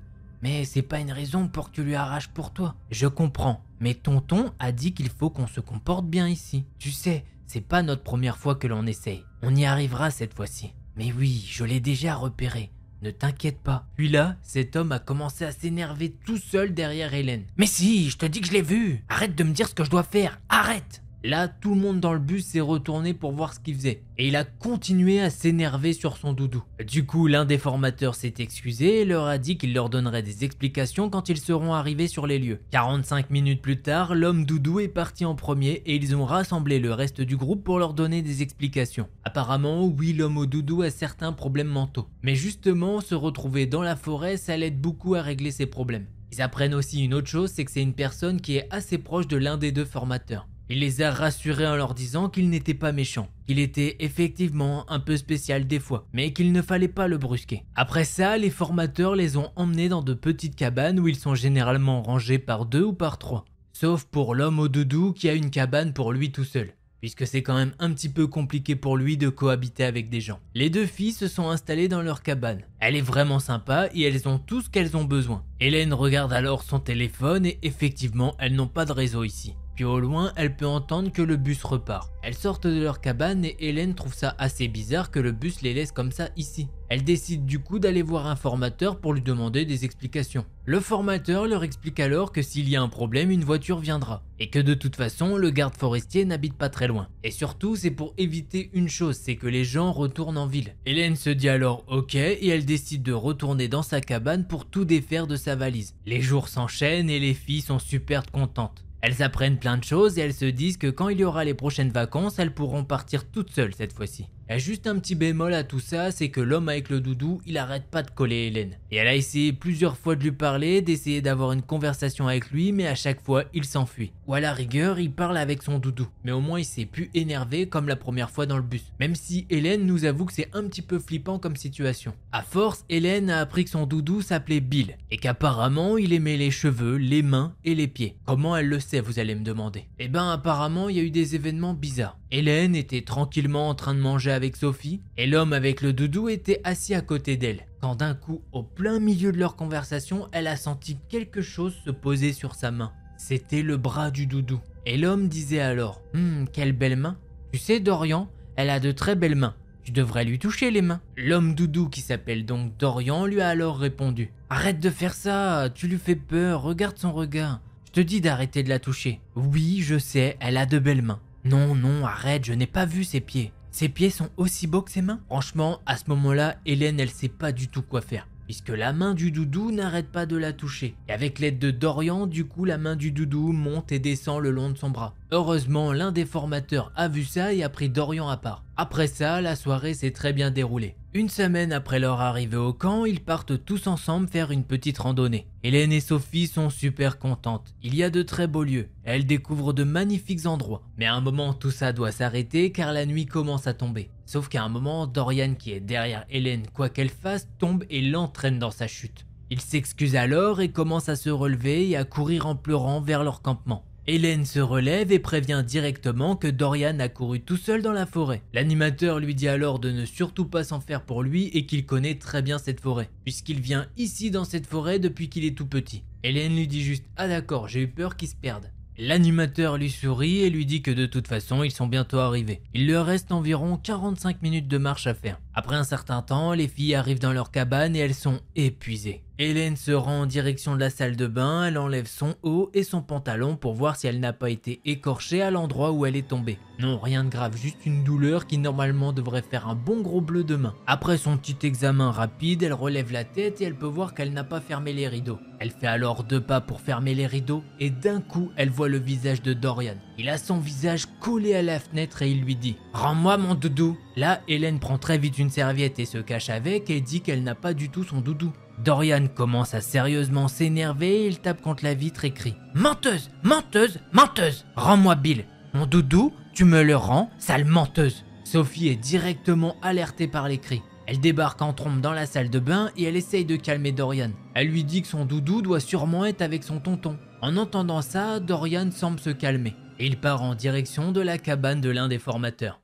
Mais c'est pas une raison pour que tu lui arraches pour toi. Je comprends, mais tonton a dit qu'il faut qu'on se comporte bien ici. Tu sais, c'est pas notre première fois que l'on essaye. On y arrivera cette fois-ci. Mais oui, je l'ai déjà repéré. Ne t'inquiète pas. Puis là, cet homme a commencé à s'énerver tout seul derrière Hélène. Mais si, je te dis que je l'ai vu. Arrête de me dire ce que je dois faire. Arrête. Là, tout le monde dans le bus s'est retourné pour voir ce qu'il faisait. Et il a continué à s'énerver sur son doudou. Du coup, l'un des formateurs s'est excusé et leur a dit qu'il leur donnerait des explications quand ils seront arrivés sur les lieux. quarante-cinq minutes plus tard, l'homme doudou est parti en premier et ils ont rassemblé le reste du groupe pour leur donner des explications. Apparemment, oui, l'homme au doudou a certains problèmes mentaux. Mais justement, se retrouver dans la forêt, ça l'aide beaucoup à régler ses problèmes. Ils apprennent aussi une autre chose, c'est que c'est une personne qui est assez proche de l'un des deux formateurs. Il les a rassurés en leur disant qu'il n'était pas méchant, qu'il était effectivement un peu spécial des fois, mais qu'il ne fallait pas le brusquer. Après ça, les formateurs les ont emmenés dans de petites cabanes où ils sont généralement rangés par deux ou par trois. Sauf pour l'homme au doudou qui a une cabane pour lui tout seul, puisque c'est quand même un petit peu compliqué pour lui de cohabiter avec des gens. Les deux filles se sont installées dans leur cabane. Elle est vraiment sympa et elles ont tout ce qu'elles ont besoin. Hélène regarde alors son téléphone et effectivement, elles n'ont pas de réseau ici. Puis au loin, elle peut entendre que le bus repart. Elles sortent de leur cabane et Hélène trouve ça assez bizarre que le bus les laisse comme ça ici. Elle décide du coup d'aller voir un formateur pour lui demander des explications. Le formateur leur explique alors que s'il y a un problème, une voiture viendra. Et que de toute façon, le garde forestier n'habite pas très loin. Et surtout, c'est pour éviter une chose, c'est que les gens retournent en ville. Hélène se dit alors ok et elle décide de retourner dans sa cabane pour tout défaire de sa valise. Les jours s'enchaînent et les filles sont super contentes. Elles apprennent plein de choses et elles se disent que quand il y aura les prochaines vacances, elles pourront partir toutes seules cette fois-ci. Il y a juste un petit bémol à tout ça, c'est que l'homme avec le doudou, il arrête pas de coller Hélène. Et elle a essayé plusieurs fois de lui parler, d'essayer d'avoir une conversation avec lui, mais à chaque fois, il s'enfuit. Ou à la rigueur, il parle avec son doudou. Mais au moins, il s'est plus énervé comme la première fois dans le bus. Même si Hélène nous avoue que c'est un petit peu flippant comme situation. À force, Hélène a appris que son doudou s'appelait Bill. Et qu'apparemment, il aimait les cheveux, les mains et les pieds. Comment elle le sait, vous allez me demander. Eh ben, apparemment, il y a eu des événements bizarres. Hélène était tranquillement en train de manger avec Sophie et l'homme avec le doudou était assis à côté d'elle. Quand d'un coup, au plein milieu de leur conversation, elle a senti quelque chose se poser sur sa main. C'était le bras du doudou. Et l'homme disait alors « Hum, quelle belle main. Tu sais Dorian, elle a de très belles mains. Tu devrais lui toucher les mains. » L'homme doudou qui s'appelle donc Dorian lui a alors répondu « Arrête de faire ça, tu lui fais peur, regarde son regard. Je te dis d'arrêter de la toucher. Oui, je sais, elle a de belles mains. Non, non, arrête, je n'ai pas vu ses pieds. Ses pieds sont aussi beaux que ses mains. » Franchement, à ce moment-là, Hélène, elle sait pas du tout quoi faire. puisque la main du doudou n'arrête pas de la toucher. Et avec l'aide de Dorian, du coup, la main du doudou monte et descend le long de son bras. Heureusement, l'un des formateurs a vu ça et a pris Dorian à part. Après ça, la soirée s'est très bien déroulée. Une semaine après leur arrivée au camp, ils partent tous ensemble faire une petite randonnée. Hélène et Sophie sont super contentes. Il y a de très beaux lieux. Elles découvrent de magnifiques endroits. Mais à un moment, tout ça doit s'arrêter car la nuit commence à tomber. Sauf qu'à un moment, Dorian, qui est derrière Hélène quoi qu'elle fasse, tombe et l'entraîne dans sa chute. Ils s'excusent alors et commencent à se relever et à courir en pleurant vers leur campement. Hélène se relève et prévient directement que Dorian a couru tout seul dans la forêt. L'animateur lui dit alors de ne surtout pas s'en faire pour lui et qu'il connaît très bien cette forêt, puisqu'il vient ici dans cette forêt depuis qu'il est tout petit. Hélène lui dit juste « Ah d'accord, j'ai eu peur qu'il se perde ». L'animateur lui sourit et lui dit que de toute façon, ils sont bientôt arrivés. Il leur reste environ quarante-cinq minutes de marche à faire. Après un certain temps, les filles arrivent dans leur cabane et elles sont épuisées. Hélène se rend en direction de la salle de bain, elle enlève son haut et son pantalon pour voir si elle n'a pas été écorchée à l'endroit où elle est tombée. Non, rien de grave, juste une douleur qui normalement devrait faire un bon gros bleu de main. Après son petit examen rapide, elle relève la tête et elle peut voir qu'elle n'a pas fermé les rideaux. Elle fait alors deux pas pour fermer les rideaux et d'un coup, elle voit le visage de Dorian. Il a son visage collé à la fenêtre et il lui dit « Rends-moi mon doudou !» Là, Hélène prend très vite une serviette et se cache avec et dit qu'elle n'a pas du tout son doudou. Dorian commence à sérieusement s'énerver et il tape contre la vitre et crie « Menteuse! Menteuse! Menteuse! Rends-moi Bill! Mon doudou, tu me le rends, sale menteuse !» Sophie est directement alertée par les cris. Elle débarque en trombe dans la salle de bain et elle essaye de calmer Dorian. Elle lui dit que son doudou doit sûrement être avec son tonton. En entendant ça, Dorian semble se calmer. Et il part en direction de la cabane de l'un des formateurs.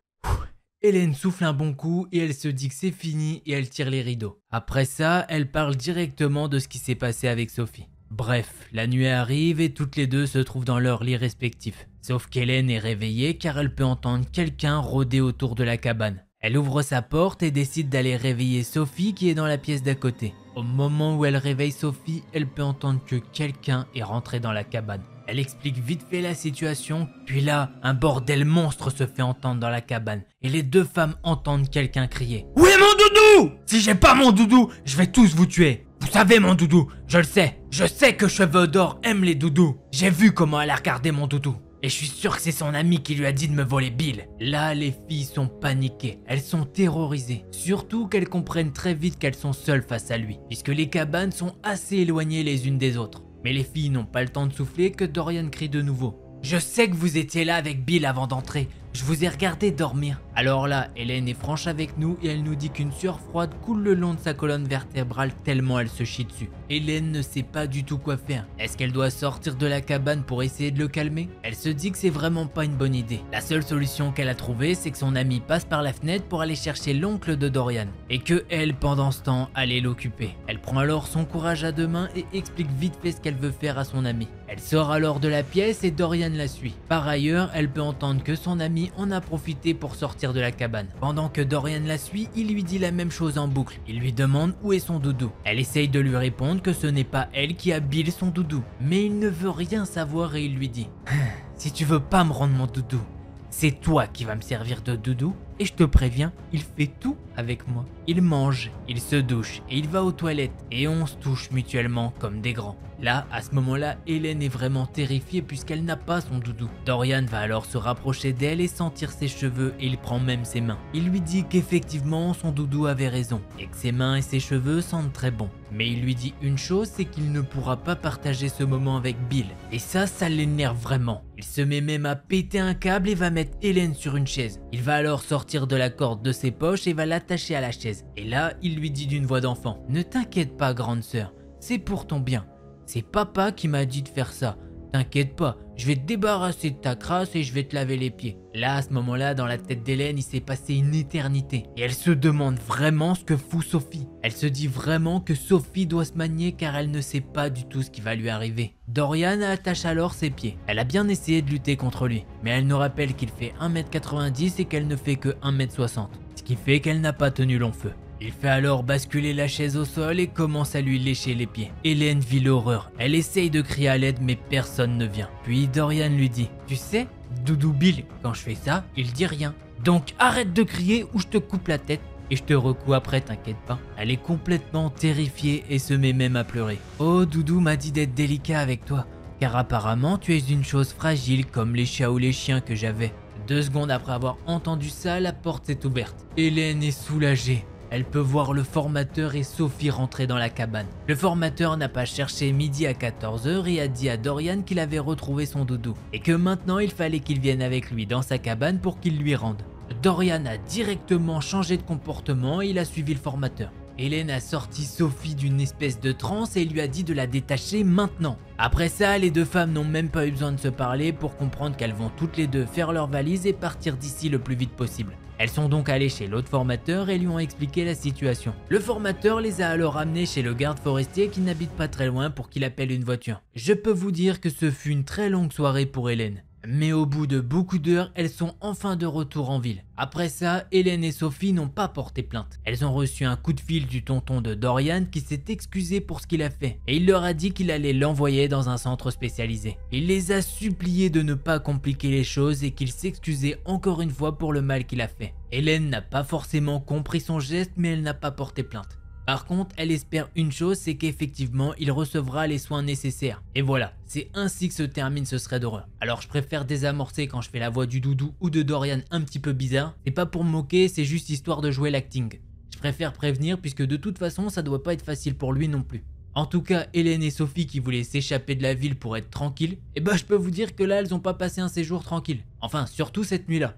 Hélène souffle un bon coup et elle se dit que c'est fini et elle tire les rideaux. Après ça, elle parle directement de ce qui s'est passé avec Sophie. Bref, la nuit arrive et toutes les deux se trouvent dans leurs lits respectifs. Sauf qu'Hélène est réveillée car elle peut entendre quelqu'un rôder autour de la cabane. Elle ouvre sa porte et décide d'aller réveiller Sophie qui est dans la pièce d'à côté. Au moment où elle réveille Sophie, elle peut entendre que quelqu'un est rentré dans la cabane. Elle explique vite fait la situation, puis là, un bordel monstre se fait entendre dans la cabane. Et les deux femmes entendent quelqu'un crier « Où est mon doudou ? Si j'ai pas mon doudou, je vais tous vous tuer. Vous savez mon doudou, je le sais. Je sais que Cheveux d'Or aime les doudous. J'ai vu comment elle a regardé mon doudou. Et je suis sûr que c'est son ami qui lui a dit de me voler Bill. » Là, les filles sont paniquées, elles sont terrorisées. Surtout qu'elles comprennent très vite qu'elles sont seules face à lui, puisque les cabanes sont assez éloignées les unes des autres. Mais les filles n'ont pas le temps de souffler que Dorian crie de nouveau. « Je sais que vous étiez là avec Bill avant d'entrer, je vous ai regardé dormir. » Alors là, Hélène est franche avec nous et elle nous dit qu'une sueur froide coule le long de sa colonne vertébrale tellement elle se chie dessus. Hélène ne sait pas du tout quoi faire. Est-ce qu'elle doit sortir de la cabane pour essayer de le calmer? Elle se dit que c'est vraiment pas une bonne idée. La seule solution qu'elle a trouvée, c'est que son amie passe par la fenêtre pour aller chercher l'oncle de Dorian. Et que elle, pendant ce temps, allait l'occuper. Elle prend alors son courage à deux mains et explique vite fait ce qu'elle veut faire à son amie. Elle sort alors de la pièce et Dorian la suit. Par ailleurs, elle peut entendre que son ami en a profité pour sortir de la cabane. Pendant que Dorian la suit, il lui dit la même chose en boucle. Il lui demande où est son doudou. Elle essaye de lui répondre que ce n'est pas elle qui a Bill son doudou. Mais il ne veut rien savoir et il lui dit « Si tu veux pas me rendre mon doudou, c'est toi qui vas me servir de doudou. Et je te préviens, il fait tout avec moi. Il mange, il se douche et il va aux toilettes. Et on se touche mutuellement comme des grands. » Là, à ce moment-là, Hélène est vraiment terrifiée puisqu'elle n'a pas son doudou. Dorian va alors se rapprocher d'elle et sentir ses cheveux et il prend même ses mains. Il lui dit qu'effectivement, son doudou avait raison et que ses mains et ses cheveux sentent très bon. Mais il lui dit une chose, c'est qu'il ne pourra pas partager ce moment avec Bill. Et ça, ça l'énerve vraiment. Il se met même à péter un câble et va mettre Hélène sur une chaise. Il va alors sortir de la corde de ses poches et va l'attacher à la chaise. Et là, il lui dit d'une voix d'enfant « Ne t'inquiète pas, grande sœur, c'est pour ton bien. C'est papa qui m'a dit de faire ça. T'inquiète pas, je vais te débarrasser de ta crasse et je vais te laver les pieds. » Là, à ce moment-là, dans la tête d'Hélène, il s'est passé une éternité. Et elle se demande vraiment ce que fout Sophie. Elle se dit vraiment que Sophie doit se manier car elle ne sait pas du tout ce qui va lui arriver. Dorian attache alors ses pieds. Elle a bien essayé de lutter contre lui, mais elle nous rappelle qu'il fait un mètre quatre-vingt-dix et qu'elle ne fait que un mètre soixante. Ce qui fait qu'elle n'a pas tenu long feu. Il fait alors basculer la chaise au sol et commence à lui lécher les pieds. Hélène vit l'horreur. Elle essaye de crier à l'aide mais personne ne vient. Puis Dorian lui dit « Tu sais, doudou Bill, quand je fais ça, il dit rien. Donc arrête de crier ou je te coupe la tête. Et je te recoue après, t'inquiète pas. Elle est complètement terrifiée et se met même à pleurer. Oh, Doudou m'a dit d'être délicat avec toi, car apparemment tu es une chose fragile comme les chats ou les chiens que j'avais. Deux secondes après avoir entendu ça, la porte s'est ouverte. Hélène est soulagée. Elle peut voir le formateur et Sophie rentrer dans la cabane. Le formateur n'a pas cherché midi à quatorze heures et a dit à Dorian qu'il avait retrouvé son doudou et que maintenant il fallait qu'il vienne avec lui dans sa cabane pour qu'il lui rende. Dorian a directement changé de comportement et il a suivi le formateur. Hélène a sorti Sophie d'une espèce de transe et lui a dit de la détacher maintenant. Après ça, les deux femmes n'ont même pas eu besoin de se parler pour comprendre qu'elles vont toutes les deux faire leurs valises et partir d'ici le plus vite possible. Elles sont donc allées chez l'autre formateur et lui ont expliqué la situation. Le formateur les a alors amenées chez le garde forestier qui n'habite pas très loin pour qu'il appelle une voiture. Je peux vous dire que ce fut une très longue soirée pour Hélène. Mais au bout de beaucoup d'heures, elles sont enfin de retour en ville. Après ça, Hélène et Sophie n'ont pas porté plainte. Elles ont reçu un coup de fil du tonton de Dorian qui s'est excusé pour ce qu'il a fait. Et il leur a dit qu'il allait l'envoyer dans un centre spécialisé. Il les a suppliés de ne pas compliquer les choses et qu'il s'excusait encore une fois pour le mal qu'il a fait. Hélène n'a pas forcément compris son geste, mais elle n'a pas porté plainte. Par contre, elle espère une chose, c'est qu'effectivement, il recevra les soins nécessaires. Et voilà, c'est ainsi que se termine ce thread d'horreur. Alors je préfère désamorcer quand je fais la voix du doudou ou de Dorian un petit peu bizarre. C'est pas pour me moquer, c'est juste histoire de jouer l'acting. Je préfère prévenir puisque de toute façon, ça doit pas être facile pour lui non plus. En tout cas, Hélène et Sophie qui voulaient s'échapper de la ville pour être tranquilles, et bah je peux vous dire que là, elles ont pas passé un séjour tranquille. Enfin, surtout cette nuit-là.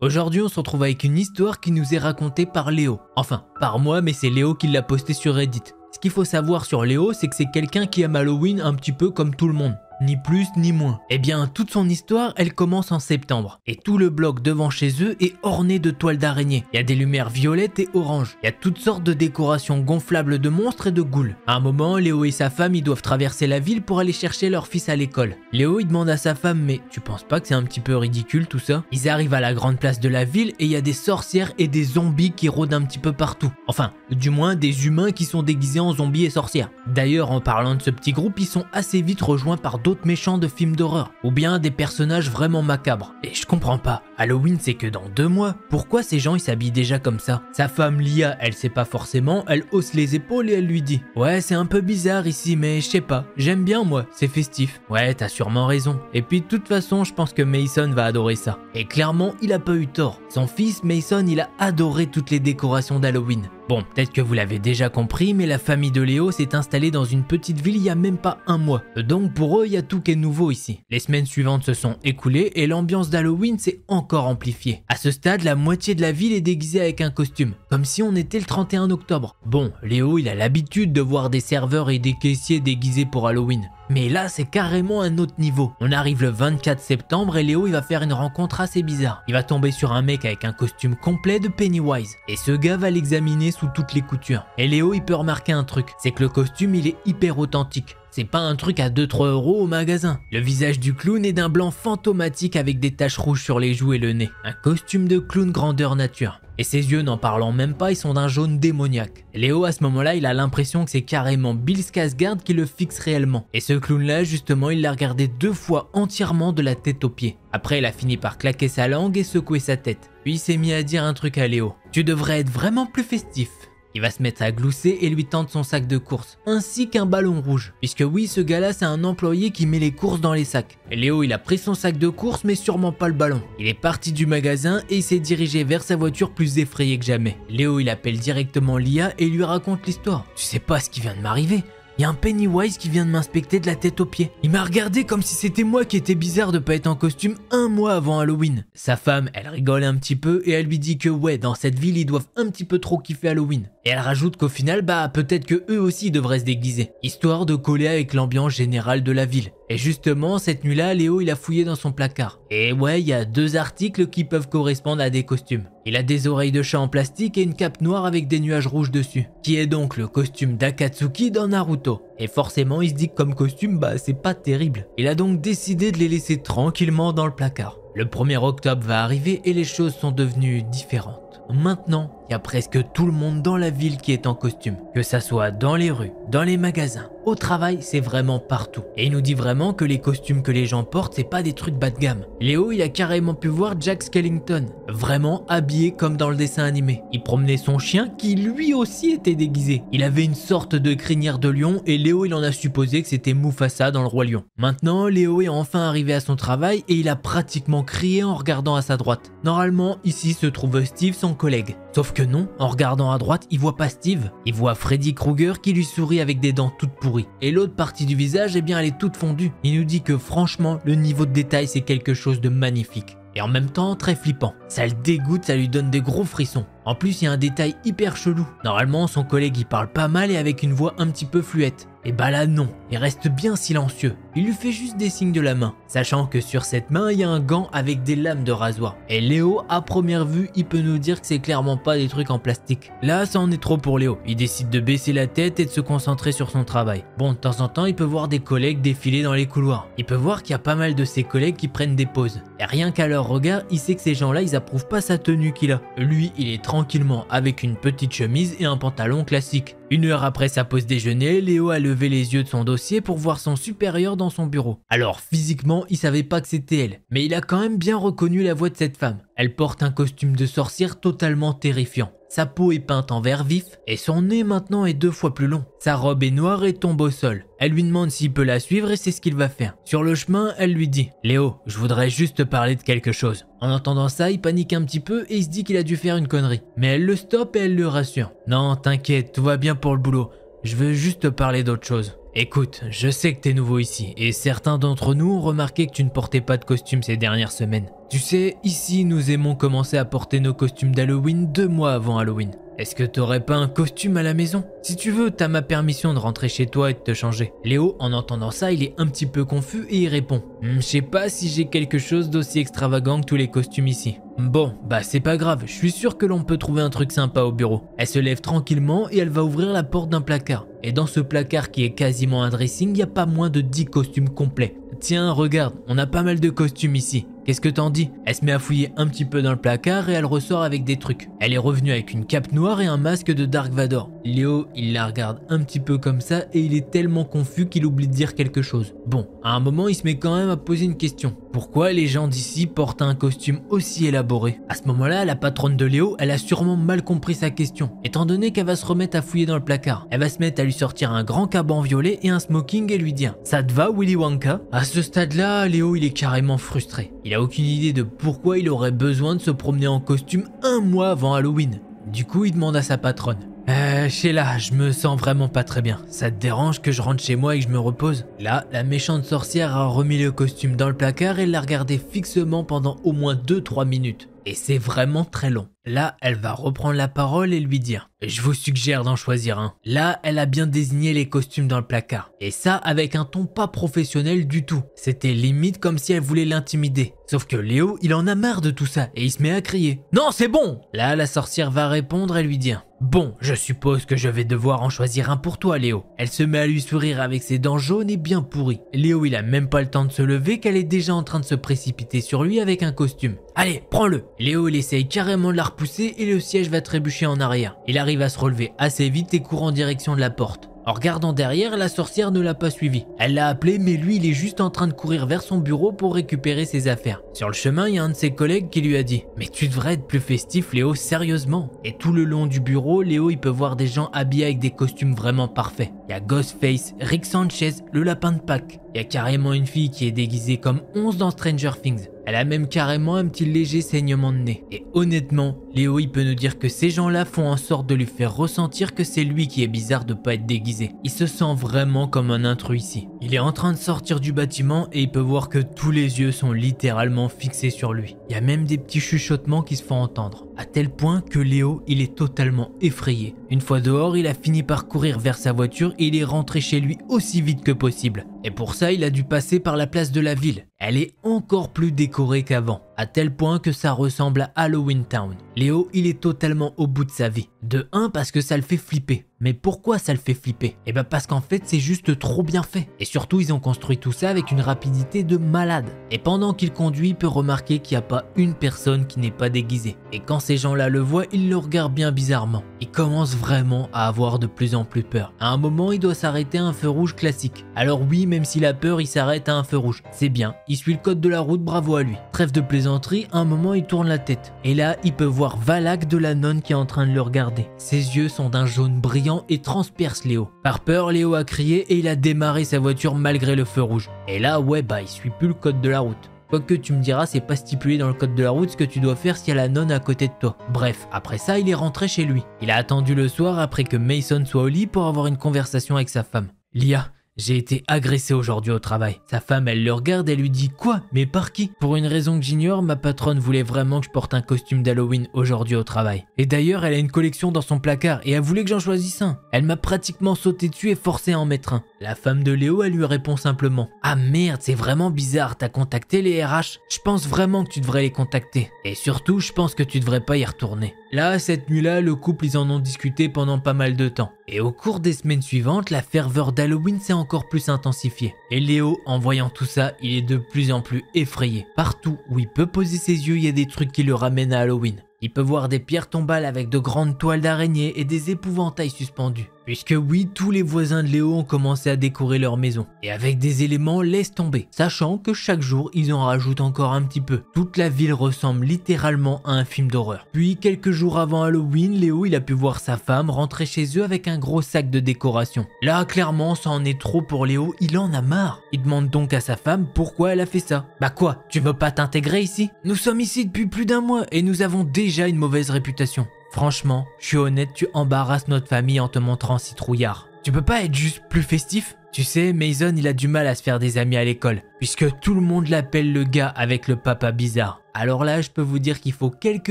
Aujourd'hui, on se retrouve avec une histoire qui nous est racontée par Léo. Enfin, par moi, mais c'est Léo qui l'a postée sur Reddit. Ce qu'il faut savoir sur Léo, c'est que c'est quelqu'un qui aime Halloween un petit peu comme tout le monde. Ni plus, ni moins. Eh bien, toute son histoire, elle commence en septembre. Et tout le bloc devant chez eux est orné de toiles d'araignée. Il y a des lumières violettes et oranges. Il y a toutes sortes de décorations gonflables de monstres et de ghouls. À un moment, Léo et sa femme, ils doivent traverser la ville pour aller chercher leur fils à l'école. Léo, il demande à sa femme, mais tu penses pas que c'est un petit peu ridicule tout ça? Ils arrivent à la grande place de la ville et il y a des sorcières et des zombies qui rôdent un petit peu partout. Enfin, du moins, des humains qui sont déguisés en zombies et sorcières. D'ailleurs, en parlant de ce petit groupe, ils sont assez vite rejoints par d'autres méchants de films d'horreur, ou bien des personnages vraiment macabres. Et je comprends pas, Halloween c'est que dans deux mois, pourquoi ces gens ils s'habillent déjà comme ça? Sa femme Lia, elle sait pas forcément, elle hausse les épaules et elle lui dit « Ouais c'est un peu bizarre ici mais je sais pas, j'aime bien moi, c'est festif. » Ouais t'as sûrement raison, et puis de toute façon je pense que Mason va adorer ça. Et clairement il a pas eu tort, son fils Mason il a adoré toutes les décorations d'Halloween. Bon, peut-être que vous l'avez déjà compris, mais la famille de Léo s'est installée dans une petite ville il y a même pas un mois. Donc pour eux, il y a tout qui est nouveau ici. Les semaines suivantes se sont écoulées et l'ambiance d'Halloween s'est encore amplifiée. À ce stade, la moitié de la ville est déguisée avec un costume, comme si on était le trente et un octobre. Bon, Léo, il a l'habitude de voir des serveurs et des caissiers déguisés pour Halloween. Mais là, c'est carrément un autre niveau. On arrive le vingt-quatre septembre et Léo, il va faire une rencontre assez bizarre. Il va tomber sur un mec avec un costume complet de Pennywise. Et ce gars va l'examiner sous toutes les coutures. Et Léo, il peut remarquer un truc, c'est que le costume, il est hyper authentique. C'est pas un truc à deux trois euros au magasin. Le visage du clown est d'un blanc fantomatique avec des taches rouges sur les joues et le nez. Un costume de clown grandeur nature. Et ses yeux, n'en parlant même pas, ils sont d'un jaune démoniaque. Léo, à ce moment-là, il a l'impression que c'est carrément Bill Skarsgård qui le fixe réellement. Et ce clown-là, justement, il l'a regardé deux fois entièrement de la tête aux pieds. Après, il a fini par claquer sa langue et secouer sa tête. Puis il s'est mis à dire un truc à Léo. « Tu devrais être vraiment plus festif !» Il va se mettre à glousser et lui tendre son sac de courses, ainsi qu'un ballon rouge. Puisque oui, ce gars-là, c'est un employé qui met les courses dans les sacs. Léo, il a pris son sac de courses, mais sûrement pas le ballon. Il est parti du magasin et il s'est dirigé vers sa voiture plus effrayé que jamais. Léo, il appelle directement Lia et lui raconte l'histoire. « Tu sais pas ce qui vient de m'arriver ? Il y a un Pennywise qui vient de m'inspecter de la tête aux pieds. Il m'a regardé comme si c'était moi qui était bizarre de pas être en costume un mois avant Halloween. » Sa femme, elle rigole un petit peu et elle lui dit que ouais, dans cette ville, ils doivent un petit peu trop kiffer Halloween. Et elle rajoute qu'au final, bah peut-être que eux aussi devraient se déguiser, histoire de coller avec l'ambiance générale de la ville. Et justement, cette nuit-là, Léo, il a fouillé dans son placard. Et ouais, il y a deux articles qui peuvent correspondre à des costumes. Il a des oreilles de chat en plastique et une cape noire avec des nuages rouges dessus, qui est donc le costume d'Akatsuki dans Naruto. Et forcément, il se dit que comme costume, bah c'est pas terrible. Il a donc décidé de les laisser tranquillement dans le placard. Le premier octobre va arriver et les choses sont devenues différentes. suivante. Maintenant, il y a presque tout le monde dans la ville qui est en costume. Que ça soit dans les rues, dans les magasins, au travail, c'est vraiment partout. Et il nous dit vraiment que les costumes que les gens portent, c'est pas des trucs bas de gamme. Léo, il a carrément pu voir Jack Skellington, vraiment habillé comme dans le dessin animé. Il promenait son chien qui lui aussi était déguisé. Il avait une sorte de crinière de lion et Léo, il en a supposé que c'était Mufasa dans le Roi Lion. Maintenant, Léo est enfin arrivé à son travail et il a pratiquement crié en regardant à sa droite. Normalement, ici se trouve Steve, son collègue. Sauf que non, en regardant à droite, il voit pas Steve. Il voit Freddy Krueger qui lui sourit avec des dents toutes pourries. Et l'autre partie du visage, eh bien, elle est toute fondue. Il nous dit que franchement, le niveau de détail, c'est quelque chose de magnifique. Et en même temps, très flippant. Ça le dégoûte, ça lui donne des gros frissons. En plus, il y a un détail hyper chelou. Normalement, son collègue, il parle pas mal et avec une voix un petit peu fluette. Et bah là, non. Il reste bien silencieux. Il lui fait juste des signes de la main. Sachant que sur cette main, il y a un gant avec des lames de rasoir. Et Léo, à première vue, il peut nous dire que c'est clairement pas des trucs en plastique. Là, ça en est trop pour Léo. Il décide de baisser la tête et de se concentrer sur son travail. Bon, de temps en temps, il peut voir des collègues défiler dans les couloirs. Il peut voir qu'il y a pas mal de ses collègues qui prennent des pauses. Et rien qu'à leur regard, il sait que ces gens-là, ils approuvent pas sa tenue qu'il a. Lui, il est tranquillement avec une petite chemise et un pantalon classique. Une heure après sa pause déjeuner, Léo a levé les yeux de son dossier pour voir son supérieur dans son bureau. Alors physiquement, il savait pas que c'était elle, mais il a quand même bien reconnu la voix de cette femme. Elle porte un costume de sorcière totalement terrifiant. Sa peau est peinte en vert vif et son nez maintenant est deux fois plus long. Sa robe est noire et tombe au sol. Elle lui demande s'il peut la suivre et c'est ce qu'il va faire. Sur le chemin, elle lui dit « Léo, je voudrais juste te parler de quelque chose. » En entendant ça, il panique un petit peu et il se dit qu'il a dû faire une connerie. Mais elle le stoppe et elle le rassure. « Non, t'inquiète, tout va bien pour le boulot. Je veux juste te parler d'autre chose. » Écoute, je sais que t'es nouveau ici, et certains d'entre nous ont remarqué que tu ne portais pas de costume ces dernières semaines. Tu sais, ici nous aimons commencer à porter nos costumes d'Halloween deux mois avant Halloween. Est-ce que t'aurais pas un costume à la maison? Si tu veux, t'as ma permission de rentrer chez toi et de te changer. Léo, en entendant ça, il est un petit peu confus et il répond « Je sais pas si j'ai quelque chose d'aussi extravagant que tous les costumes ici. » Bon, bah c'est pas grave, je suis sûr que l'on peut trouver un truc sympa au bureau. Elle se lève tranquillement et elle va ouvrir la porte d'un placard. Et dans ce placard qui est quasiment un dressing, il n'y a pas moins de dix costumes complets. Tiens, regarde, on a pas mal de costumes ici. Qu'est-ce que t'en dis? Elle se met à fouiller un petit peu dans le placard et elle ressort avec des trucs. Elle est revenue avec une cape noire et un masque de Dark Vador. Léo, il la regarde un petit peu comme ça et il est tellement confus qu'il oublie de dire quelque chose. Bon, à un moment, il se met quand même à poser une question. Pourquoi les gens d'ici portent un costume aussi élaboré? À ce moment-là, la patronne de Léo, elle a sûrement mal compris sa question. Étant donné qu'elle va se remettre à fouiller dans le placard, elle va se mettre à lui sortir un grand caban violet et un smoking et lui dire « Ça te va, Willy Wonka ?» À ce stade-là, Léo, il est carrément frustré. Il a aucune idée de pourquoi il aurait besoin de se promener en costume un mois avant Halloween. Du coup, il demande à sa patronne. « Euh, Sheila, je me sens vraiment pas très bien. Ça te dérange que je rentre chez moi et que je me repose ?» Là, la méchante sorcière a remis le costume dans le placard et l'a regardé fixement pendant au moins deux trois minutes. Et c'est vraiment très long. Là, elle va reprendre la parole et lui dire « Je vous suggère d'en choisir un. » Là, elle a bien désigné les costumes dans le placard. Et ça, avec un ton pas professionnel du tout. C'était limite comme si elle voulait l'intimider. Sauf que Léo, il en a marre de tout ça et il se met à crier « Non, c'est bon !» Là, la sorcière va répondre et lui dire « Bon, je suppose que je vais devoir en choisir un pour toi, Léo. » Elle se met à lui sourire avec ses dents jaunes et bien pourries. Léo, il a même pas le temps de se lever qu'elle est déjà en train de se précipiter sur lui avec un costume. « Allez, prends-le !» Léo, il essaye carrément de la repousser et le siège va trébucher en arrière. Il arrive à se relever assez vite et court en direction de la porte. En regardant derrière, la sorcière ne l'a pas suivi. Elle l'a appelé, mais lui, il est juste en train de courir vers son bureau pour récupérer ses affaires. Sur le chemin, il y a un de ses collègues qui lui a dit « Mais tu devrais être plus festif, Léo, sérieusement !» Et tout le long du bureau, Léo, il peut voir des gens habillés avec des costumes vraiment parfaits. Il y a Ghostface, Rick Sanchez, le lapin de Pâques. Il y a carrément une fille qui est déguisée comme Onze dans Stranger Things. Elle a même carrément un petit léger saignement de nez. Et honnêtement, Léo, il peut nous dire que ces gens-là font en sorte de lui faire ressentir que c'est lui qui est bizarre de pas être déguisé. Il se sent vraiment comme un intrus ici. Il est en train de sortir du bâtiment et il peut voir que tous les yeux sont littéralement fixés sur lui. Il y a même des petits chuchotements qui se font entendre. À tel point que Léo, il est totalement effrayé. Une fois dehors, il a fini par courir vers sa voiture et il est rentré chez lui aussi vite que possible. Et pour ça, il a dû passer par la place de la ville. Elle est encore plus décorée qu'avant, à tel point que ça ressemble à Halloween Town. Léo, il est totalement au bout de sa vie. De un, parce que ça le fait flipper. Mais pourquoi ça le fait flipper? Eh bah parce qu'en fait c'est juste trop bien fait. Et surtout ils ont construit tout ça avec une rapidité de malade. Et pendant qu'il conduit, il peut remarquer qu'il n'y a pas une personne qui n'est pas déguisée. Et quand ces gens-là le voient, ils le regardent bien bizarrement. Il commence vraiment à avoir de plus en plus peur. À un moment, il doit s'arrêter à un feu rouge classique. Alors oui, même s'il a peur, il s'arrête à un feu rouge. C'est bien, il suit le code de la route, bravo à lui. Trêve de plaisanterie, à un moment il tourne la tête. Et là, il peut voir Valak de la nonne qui est en train de le regarder. Ses yeux sont d'un jaune brillant et transpercent Léo. Par peur, Léo a crié et il a démarré sa voiture malgré le feu rouge. Et là, ouais bah il suit plus le code de la route. Quoique tu me diras, c'est pas stipulé dans le code de la route ce que tu dois faire s'il y a la nonne à côté de toi. Bref, après ça, il est rentré chez lui. Il a attendu le soir après que Mason soit au lit pour avoir une conversation avec sa femme. Lia, j'ai été agressé aujourd'hui au travail. Sa femme, elle le regarde et lui dit « Quoi? Mais par qui ?» Pour une raison que j'ignore, ma patronne voulait vraiment que je porte un costume d'Halloween aujourd'hui au travail. Et d'ailleurs, elle a une collection dans son placard et elle voulait que j'en choisisse un. Elle m'a pratiquement sauté dessus et forcé à en mettre un. La femme de Léo, elle lui répond simplement « Ah merde, c'est vraiment bizarre, t'as contacté les R H? Je pense vraiment que tu devrais les contacter. Et surtout, je pense que tu devrais pas y retourner. » Là, cette nuit-là, le couple, ils en ont discuté pendant pas mal de temps. Et au cours des semaines suivantes, la ferveur d'Halloween s'est encore plus intensifiée. Et Léo, en voyant tout ça, il est de plus en plus effrayé. Partout où il peut poser ses yeux, il y a des trucs qui le ramènent à Halloween. Il peut voir des pierres tombales avec de grandes toiles d'araignée et des épouvantails suspendues. Puisque oui, tous les voisins de Léo ont commencé à décorer leur maison. Et avec des éléments laisse tomber. Sachant que chaque jour, ils en rajoutent encore un petit peu. Toute la ville ressemble littéralement à un film d'horreur. Puis, quelques jours avant Halloween, Léo, il a pu voir sa femme rentrer chez eux avec un gros sac de décoration. Là, clairement, ça en est trop pour Léo, il en a marre. Il demande donc à sa femme pourquoi elle a fait ça. Bah quoi, tu veux pas t'intégrer ici? Nous sommes ici depuis plus d'un mois et nous avons déjà une mauvaise réputation. Franchement, je suis honnête, tu embarrasses notre famille en te montrant si trouillard. Tu peux pas être juste plus festif? Tu sais, Mason, il a du mal à se faire des amis à l'école, puisque tout le monde l'appelle le gars avec le papa bizarre. Alors là, je peux vous dire qu'il faut quelques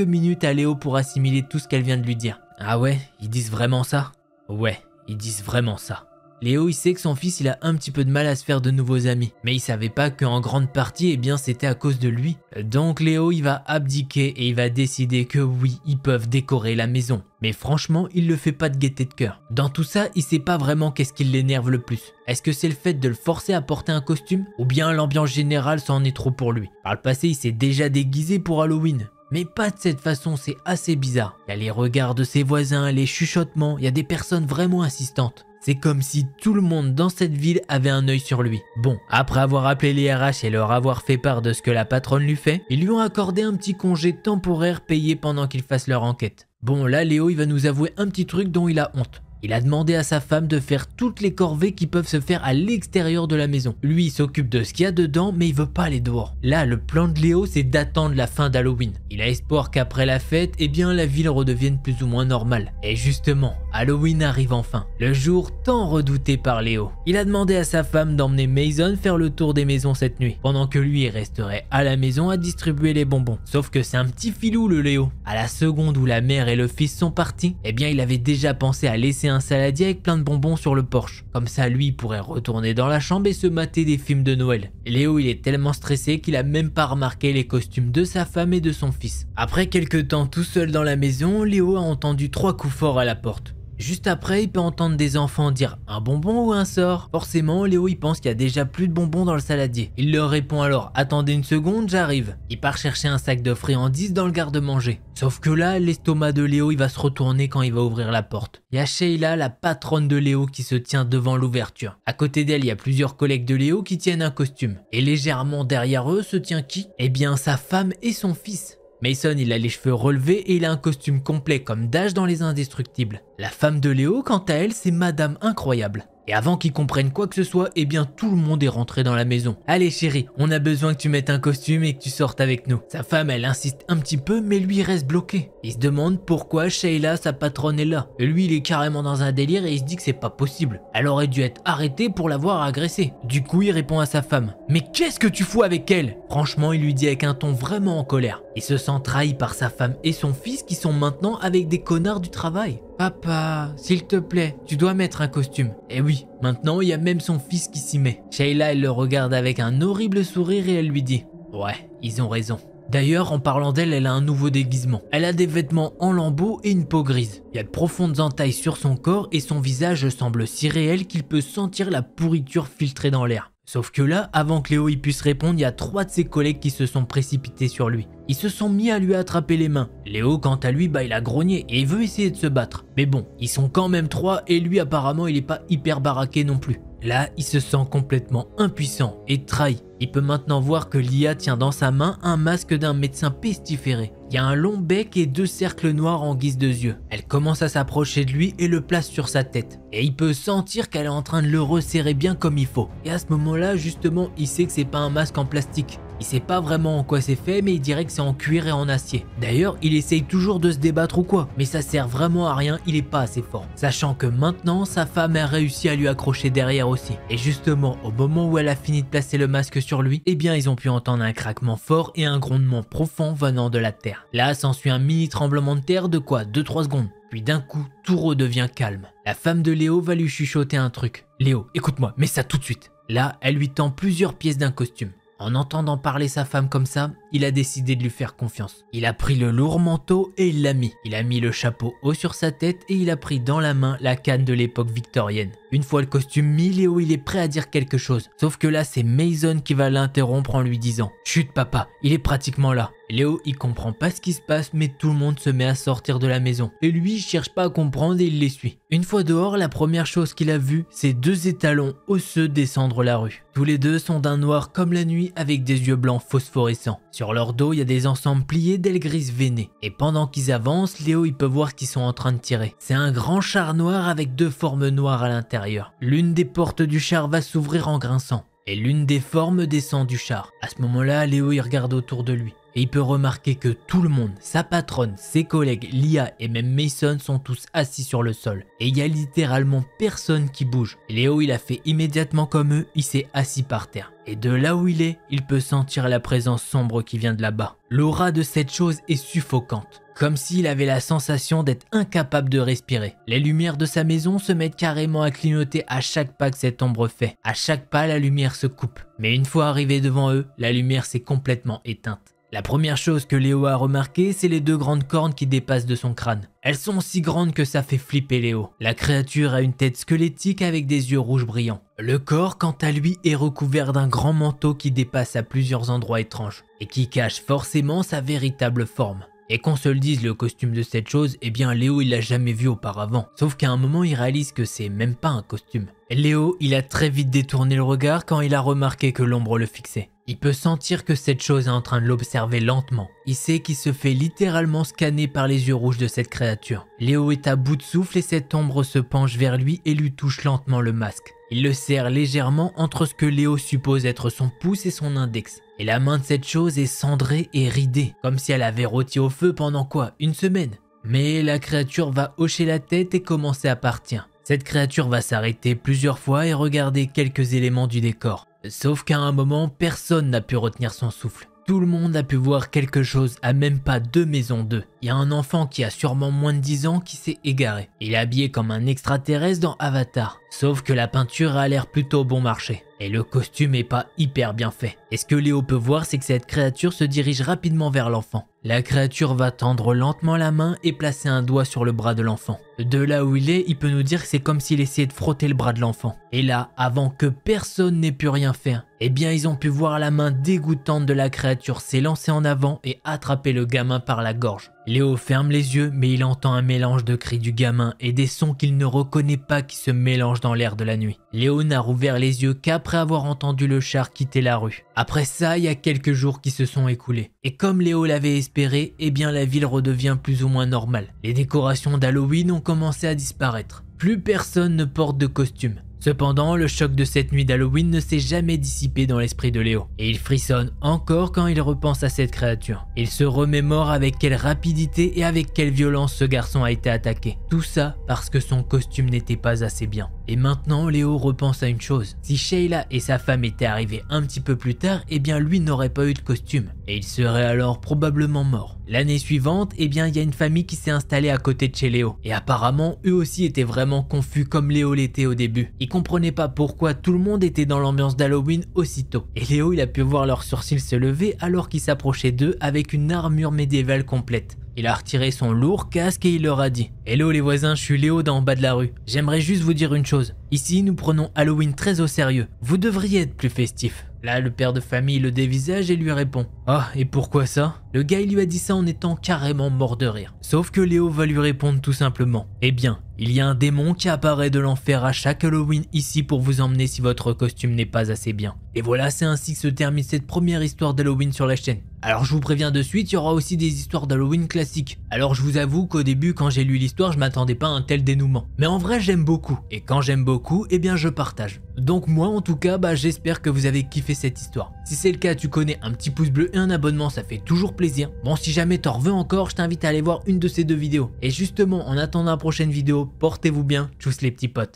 minutes à Léo pour assimiler tout ce qu'elle vient de lui dire. Ah ouais, ils disent vraiment ça? Ouais, ils disent vraiment ça. Léo, il sait que son fils, il a un petit peu de mal à se faire de nouveaux amis. Mais il savait pas qu'en grande partie, eh bien, c'était à cause de lui. Donc Léo, il va abdiquer et il va décider que oui, ils peuvent décorer la maison. Mais franchement, il le fait pas de gaieté de cœur. Dans tout ça, il sait pas vraiment qu'est-ce qui l'énerve le plus. Est-ce que c'est le fait de le forcer à porter un costume? Ou bien l'ambiance générale, ça en est trop pour lui? Par le passé, il s'est déjà déguisé pour Halloween. Mais pas de cette façon, c'est assez bizarre. Il y a les regards de ses voisins, les chuchotements, il y a des personnes vraiment insistantes. C'est comme si tout le monde dans cette ville avait un œil sur lui. Bon, après avoir appelé les R H et leur avoir fait part de ce que la patronne lui fait, ils lui ont accordé un petit congé temporaire payé pendant qu'ils fassent leur enquête. Bon, là, Léo, il va nous avouer un petit truc dont il a honte. Il a demandé à sa femme de faire toutes les corvées qui peuvent se faire à l'extérieur de la maison. Lui, il s'occupe de ce qu'il y a dedans, mais il veut pas aller dehors. Là, le plan de Léo, c'est d'attendre la fin d'Halloween. Il a espoir qu'après la fête, eh bien, la ville redevienne plus ou moins normale. Et justement, Halloween arrive enfin. Le jour tant redouté par Léo. Il a demandé à sa femme d'emmener Mason faire le tour des maisons cette nuit. Pendant que lui, il resterait à la maison à distribuer les bonbons. Sauf que c'est un petit filou, le Léo. À la seconde où la mère et le fils sont partis, eh bien, il avait déjà pensé à laisser un saladier avec plein de bonbons sur le porche. Comme ça, lui, il pourrait retourner dans la chambre et se mater des films de Noël. Léo, il est tellement stressé qu'il a même pas remarqué les costumes de sa femme et de son fils. Après quelques temps tout seul dans la maison, Léo a entendu trois coups forts à la porte. Juste après, il peut entendre des enfants dire un bonbon ou un sort. Forcément, Léo, il pense qu'il y a déjà plus de bonbons dans le saladier. Il leur répond alors « Attendez une seconde, j'arrive ». Il part chercher un sac de friandises dans le garde-manger. Sauf que là, l'estomac de Léo, il va se retourner quand il va ouvrir la porte. Il y a Sheila, la patronne de Léo, qui se tient devant l'ouverture. À côté d'elle, il y a plusieurs collègues de Léo qui tiennent un costume. Et légèrement derrière eux se tient qui? Eh bien, sa femme et son fils. Mason, il a les cheveux relevés et il a un costume complet comme Dash dans les Indestructibles. La femme de Léo, quant à elle, c'est Madame Incroyable. Et avant qu'ils comprennent quoi que ce soit, eh bien tout le monde est rentré dans la maison. Allez chérie, on a besoin que tu mettes un costume et que tu sortes avec nous. Sa femme, elle insiste un petit peu, mais lui reste bloqué. Il se demande pourquoi Sheila, sa patronne, est là. Et lui, il est carrément dans un délire et il se dit que c'est pas possible. Elle aurait dû être arrêtée pour l'avoir agressée. Du coup, il répond à sa femme. Mais qu'est-ce que tu fous avec elle? Franchement, il lui dit avec un ton vraiment en colère. Il se sent trahi par sa femme et son fils qui sont maintenant avec des connards du travail. Papa, s'il te plaît, tu dois mettre un costume. Et oui, maintenant, il y a même son fils qui s'y met. Sheila, elle le regarde avec un horrible sourire et elle lui dit « Ouais, ils ont raison ». D'ailleurs, en parlant d'elle, elle a un nouveau déguisement. Elle a des vêtements en lambeaux et une peau grise. Il y a de profondes entailles sur son corps et son visage semble si réel qu'il peut sentir la pourriture filtrée dans l'air. Sauf que là, avant que Léo y puisse répondre, il y a trois de ses collègues qui se sont précipités sur lui. Ils se sont mis à lui attraper les mains. Léo, quant à lui, bah il a grogné et il veut essayer de se battre. Mais bon, ils sont quand même trois et lui apparemment il est pas hyper baraqué non plus. Là, il se sent complètement impuissant et trahi. Il peut maintenant voir que Lia tient dans sa main un masque d'un médecin pestiféré. Il y a un long bec et deux cercles noirs en guise de yeux. Elle commence à s'approcher de lui et le place sur sa tête. Et il peut sentir qu'elle est en train de le resserrer bien comme il faut. Et à ce moment-là, justement, il sait que c'est pas un masque en plastique. Il sait pas vraiment en quoi c'est fait, mais il dirait que c'est en cuir et en acier. D'ailleurs, il essaye toujours de se débattre ou quoi, mais ça sert vraiment à rien, il est pas assez fort. Sachant que maintenant, sa femme a réussi à lui accrocher derrière aussi. Et justement, au moment où elle a fini de placer le masque sur lui, eh bien ils ont pu entendre un craquement fort et un grondement profond venant de la terre. Là, s'ensuit un mini tremblement de terre de quoi deux trois secondes. Puis d'un coup, tout redevient calme. La femme de Léo va lui chuchoter un truc. « Léo, écoute-moi, mets ça tout de suite !» Là, elle lui tend plusieurs pièces d'un costume. En entendant parler sa femme comme ça, il a décidé de lui faire confiance. Il a pris le lourd manteau et il l'a mis. Il a mis le chapeau haut sur sa tête et il a pris dans la main la canne de l'époque victorienne. Une fois le costume mis, Léo il est prêt à dire quelque chose. Sauf que là, c'est Mason qui va l'interrompre en lui disant « Chut papa, il est pratiquement là ». Léo il comprend pas ce qui se passe, mais tout le monde se met à sortir de la maison. Et lui, il cherche pas à comprendre et il les suit. Une fois dehors, la première chose qu'il a vue, c'est deux étalons osseux descendre la rue. Tous les deux sont d'un noir comme la nuit avec des yeux blancs phosphorescents. Sur leur dos, il y a des ensembles pliés d'ailes grises veinées. Et pendant qu'ils avancent, Léo il peut voir qu'ils sont en train de tirer. C'est un grand char noir avec deux formes noires à l'intérieur. L'une des portes du char va s'ouvrir en grinçant. Et l'une des formes descend du char. À ce moment-là, Léo il regarde autour de lui. Et il peut remarquer que tout le monde, sa patronne, ses collègues, Lia et même Mason sont tous assis sur le sol. Et il y a littéralement personne qui bouge. Léo il a fait immédiatement comme eux, il s'est assis par terre. Et de là où il est, il peut sentir la présence sombre qui vient de là-bas. L'aura de cette chose est suffocante. Comme s'il avait la sensation d'être incapable de respirer. Les lumières de sa maison se mettent carrément à clignoter à chaque pas que cette ombre fait. À chaque pas, la lumière se coupe. Mais une fois arrivé devant eux, la lumière s'est complètement éteinte. La première chose que Léo a remarqué, c'est les deux grandes cornes qui dépassent de son crâne. Elles sont si grandes que ça fait flipper Léo. La créature a une tête squelettique avec des yeux rouges brillants. Le corps, quant à lui, est recouvert d'un grand manteau qui dépasse à plusieurs endroits étranges et qui cache forcément sa véritable forme. Et qu'on se le dise, le costume de cette chose, eh bien Léo il l'a jamais vu auparavant. Sauf qu'à un moment il réalise que c'est même pas un costume. Léo il a très vite détourné le regard quand il a remarqué que l'ombre le fixait. Il peut sentir que cette chose est en train de l'observer lentement. Il sait qu'il se fait littéralement scanner par les yeux rouges de cette créature. Léo est à bout de souffle et cette ombre se penche vers lui et lui touche lentement le masque. Il le serre légèrement entre ce que Léo suppose être son pouce et son index. Et la main de cette chose est cendrée et ridée, comme si elle avait rôti au feu pendant quoi, une semaine. Mais la créature va hocher la tête et commencer à partir. Cette créature va s'arrêter plusieurs fois et regarder quelques éléments du décor. Sauf qu'à un moment, personne n'a pu retenir son souffle. Tout le monde a pu voir quelque chose à même pas deux maisons d'eux. Il y a un enfant qui a sûrement moins de dix ans qui s'est égaré. Il est habillé comme un extraterrestre dans Avatar. Sauf que la peinture a l'air plutôt bon marché. Et le costume est pas hyper bien fait. Et ce que Léo peut voir, c'est que cette créature se dirige rapidement vers l'enfant. La créature va tendre lentement la main et placer un doigt sur le bras de l'enfant. De là où il est, il peut nous dire que c'est comme s'il essayait de frotter le bras de l'enfant. Et là, avant que personne n'ait pu rien faire, eh bien ils ont pu voir la main dégoûtante de la créature s'élancer en avant et attraper le gamin par la gorge. Léo ferme les yeux, mais il entend un mélange de cris du gamin et des sons qu'il ne reconnaît pas qui se mélangent dans l'air de la nuit. Léo n'a rouvert les yeux qu'après avoir entendu le char quitter la rue. Après ça, il y a quelques jours qui se sont écoulés. Et comme Léo l'avait espéré, eh bien la ville redevient plus ou moins normale. Les décorations d'Halloween ont commencé à disparaître. Plus personne ne porte de costume. Cependant, le choc de cette nuit d'Halloween ne s'est jamais dissipé dans l'esprit de Léo. Et il frissonne encore quand il repense à cette créature. Il se remémore avec quelle rapidité et avec quelle violence ce garçon a été attaqué. Tout ça parce que son costume n'était pas assez bien. Et maintenant, Léo repense à une chose. Si Sheila et sa femme étaient arrivées un petit peu plus tard, eh bien lui n'aurait pas eu de costume. Et il serait alors probablement mort. L'année suivante, eh bien, il y a une famille qui s'est installée à côté de chez Léo. Et apparemment, eux aussi étaient vraiment confus comme Léo l'était au début. Ils comprenaient pas pourquoi tout le monde était dans l'ambiance d'Halloween aussitôt. Et Léo, il a pu voir leurs sourcils se lever alors qu'il s'approchait d'eux avec une armure médiévale complète. Il a retiré son lourd casque et il leur a dit « Hello les voisins, je suis Léo d'en bas de la rue. J'aimerais juste vous dire une chose. Ici, nous prenons Halloween très au sérieux. Vous devriez être plus festif. » Là, le père de famille le dévisage et lui répond « Ah, et pourquoi ça ?» Le gars, il lui a dit ça en étant carrément mort de rire. Sauf que Léo va lui répondre tout simplement « Eh bien, il y a un démon qui apparaît de l'enfer à chaque Halloween ici pour vous emmener si votre costume n'est pas assez bien. » Et voilà, c'est ainsi que se termine cette première histoire d'Halloween sur la chaîne. Alors je vous préviens de suite, il y aura aussi des histoires d'Halloween classiques. Alors je vous avoue qu'au début, quand j'ai lu l'histoire, je m'attendais pas à un tel dénouement. Mais en vrai, j'aime beaucoup. Et quand j'aime beaucoup, eh bien je partage. Donc moi, en tout cas, bah j'espère que vous avez kiffé cette histoire. Si c'est le cas, tu connais, un petit pouce bleu et un abonnement, ça fait toujours plaisir. Bon, si jamais t'en veux encore, je t'invite à aller voir une de ces deux vidéos. Et justement, en attendant la prochaine vidéo, portez-vous bien, tchuss les petits potes.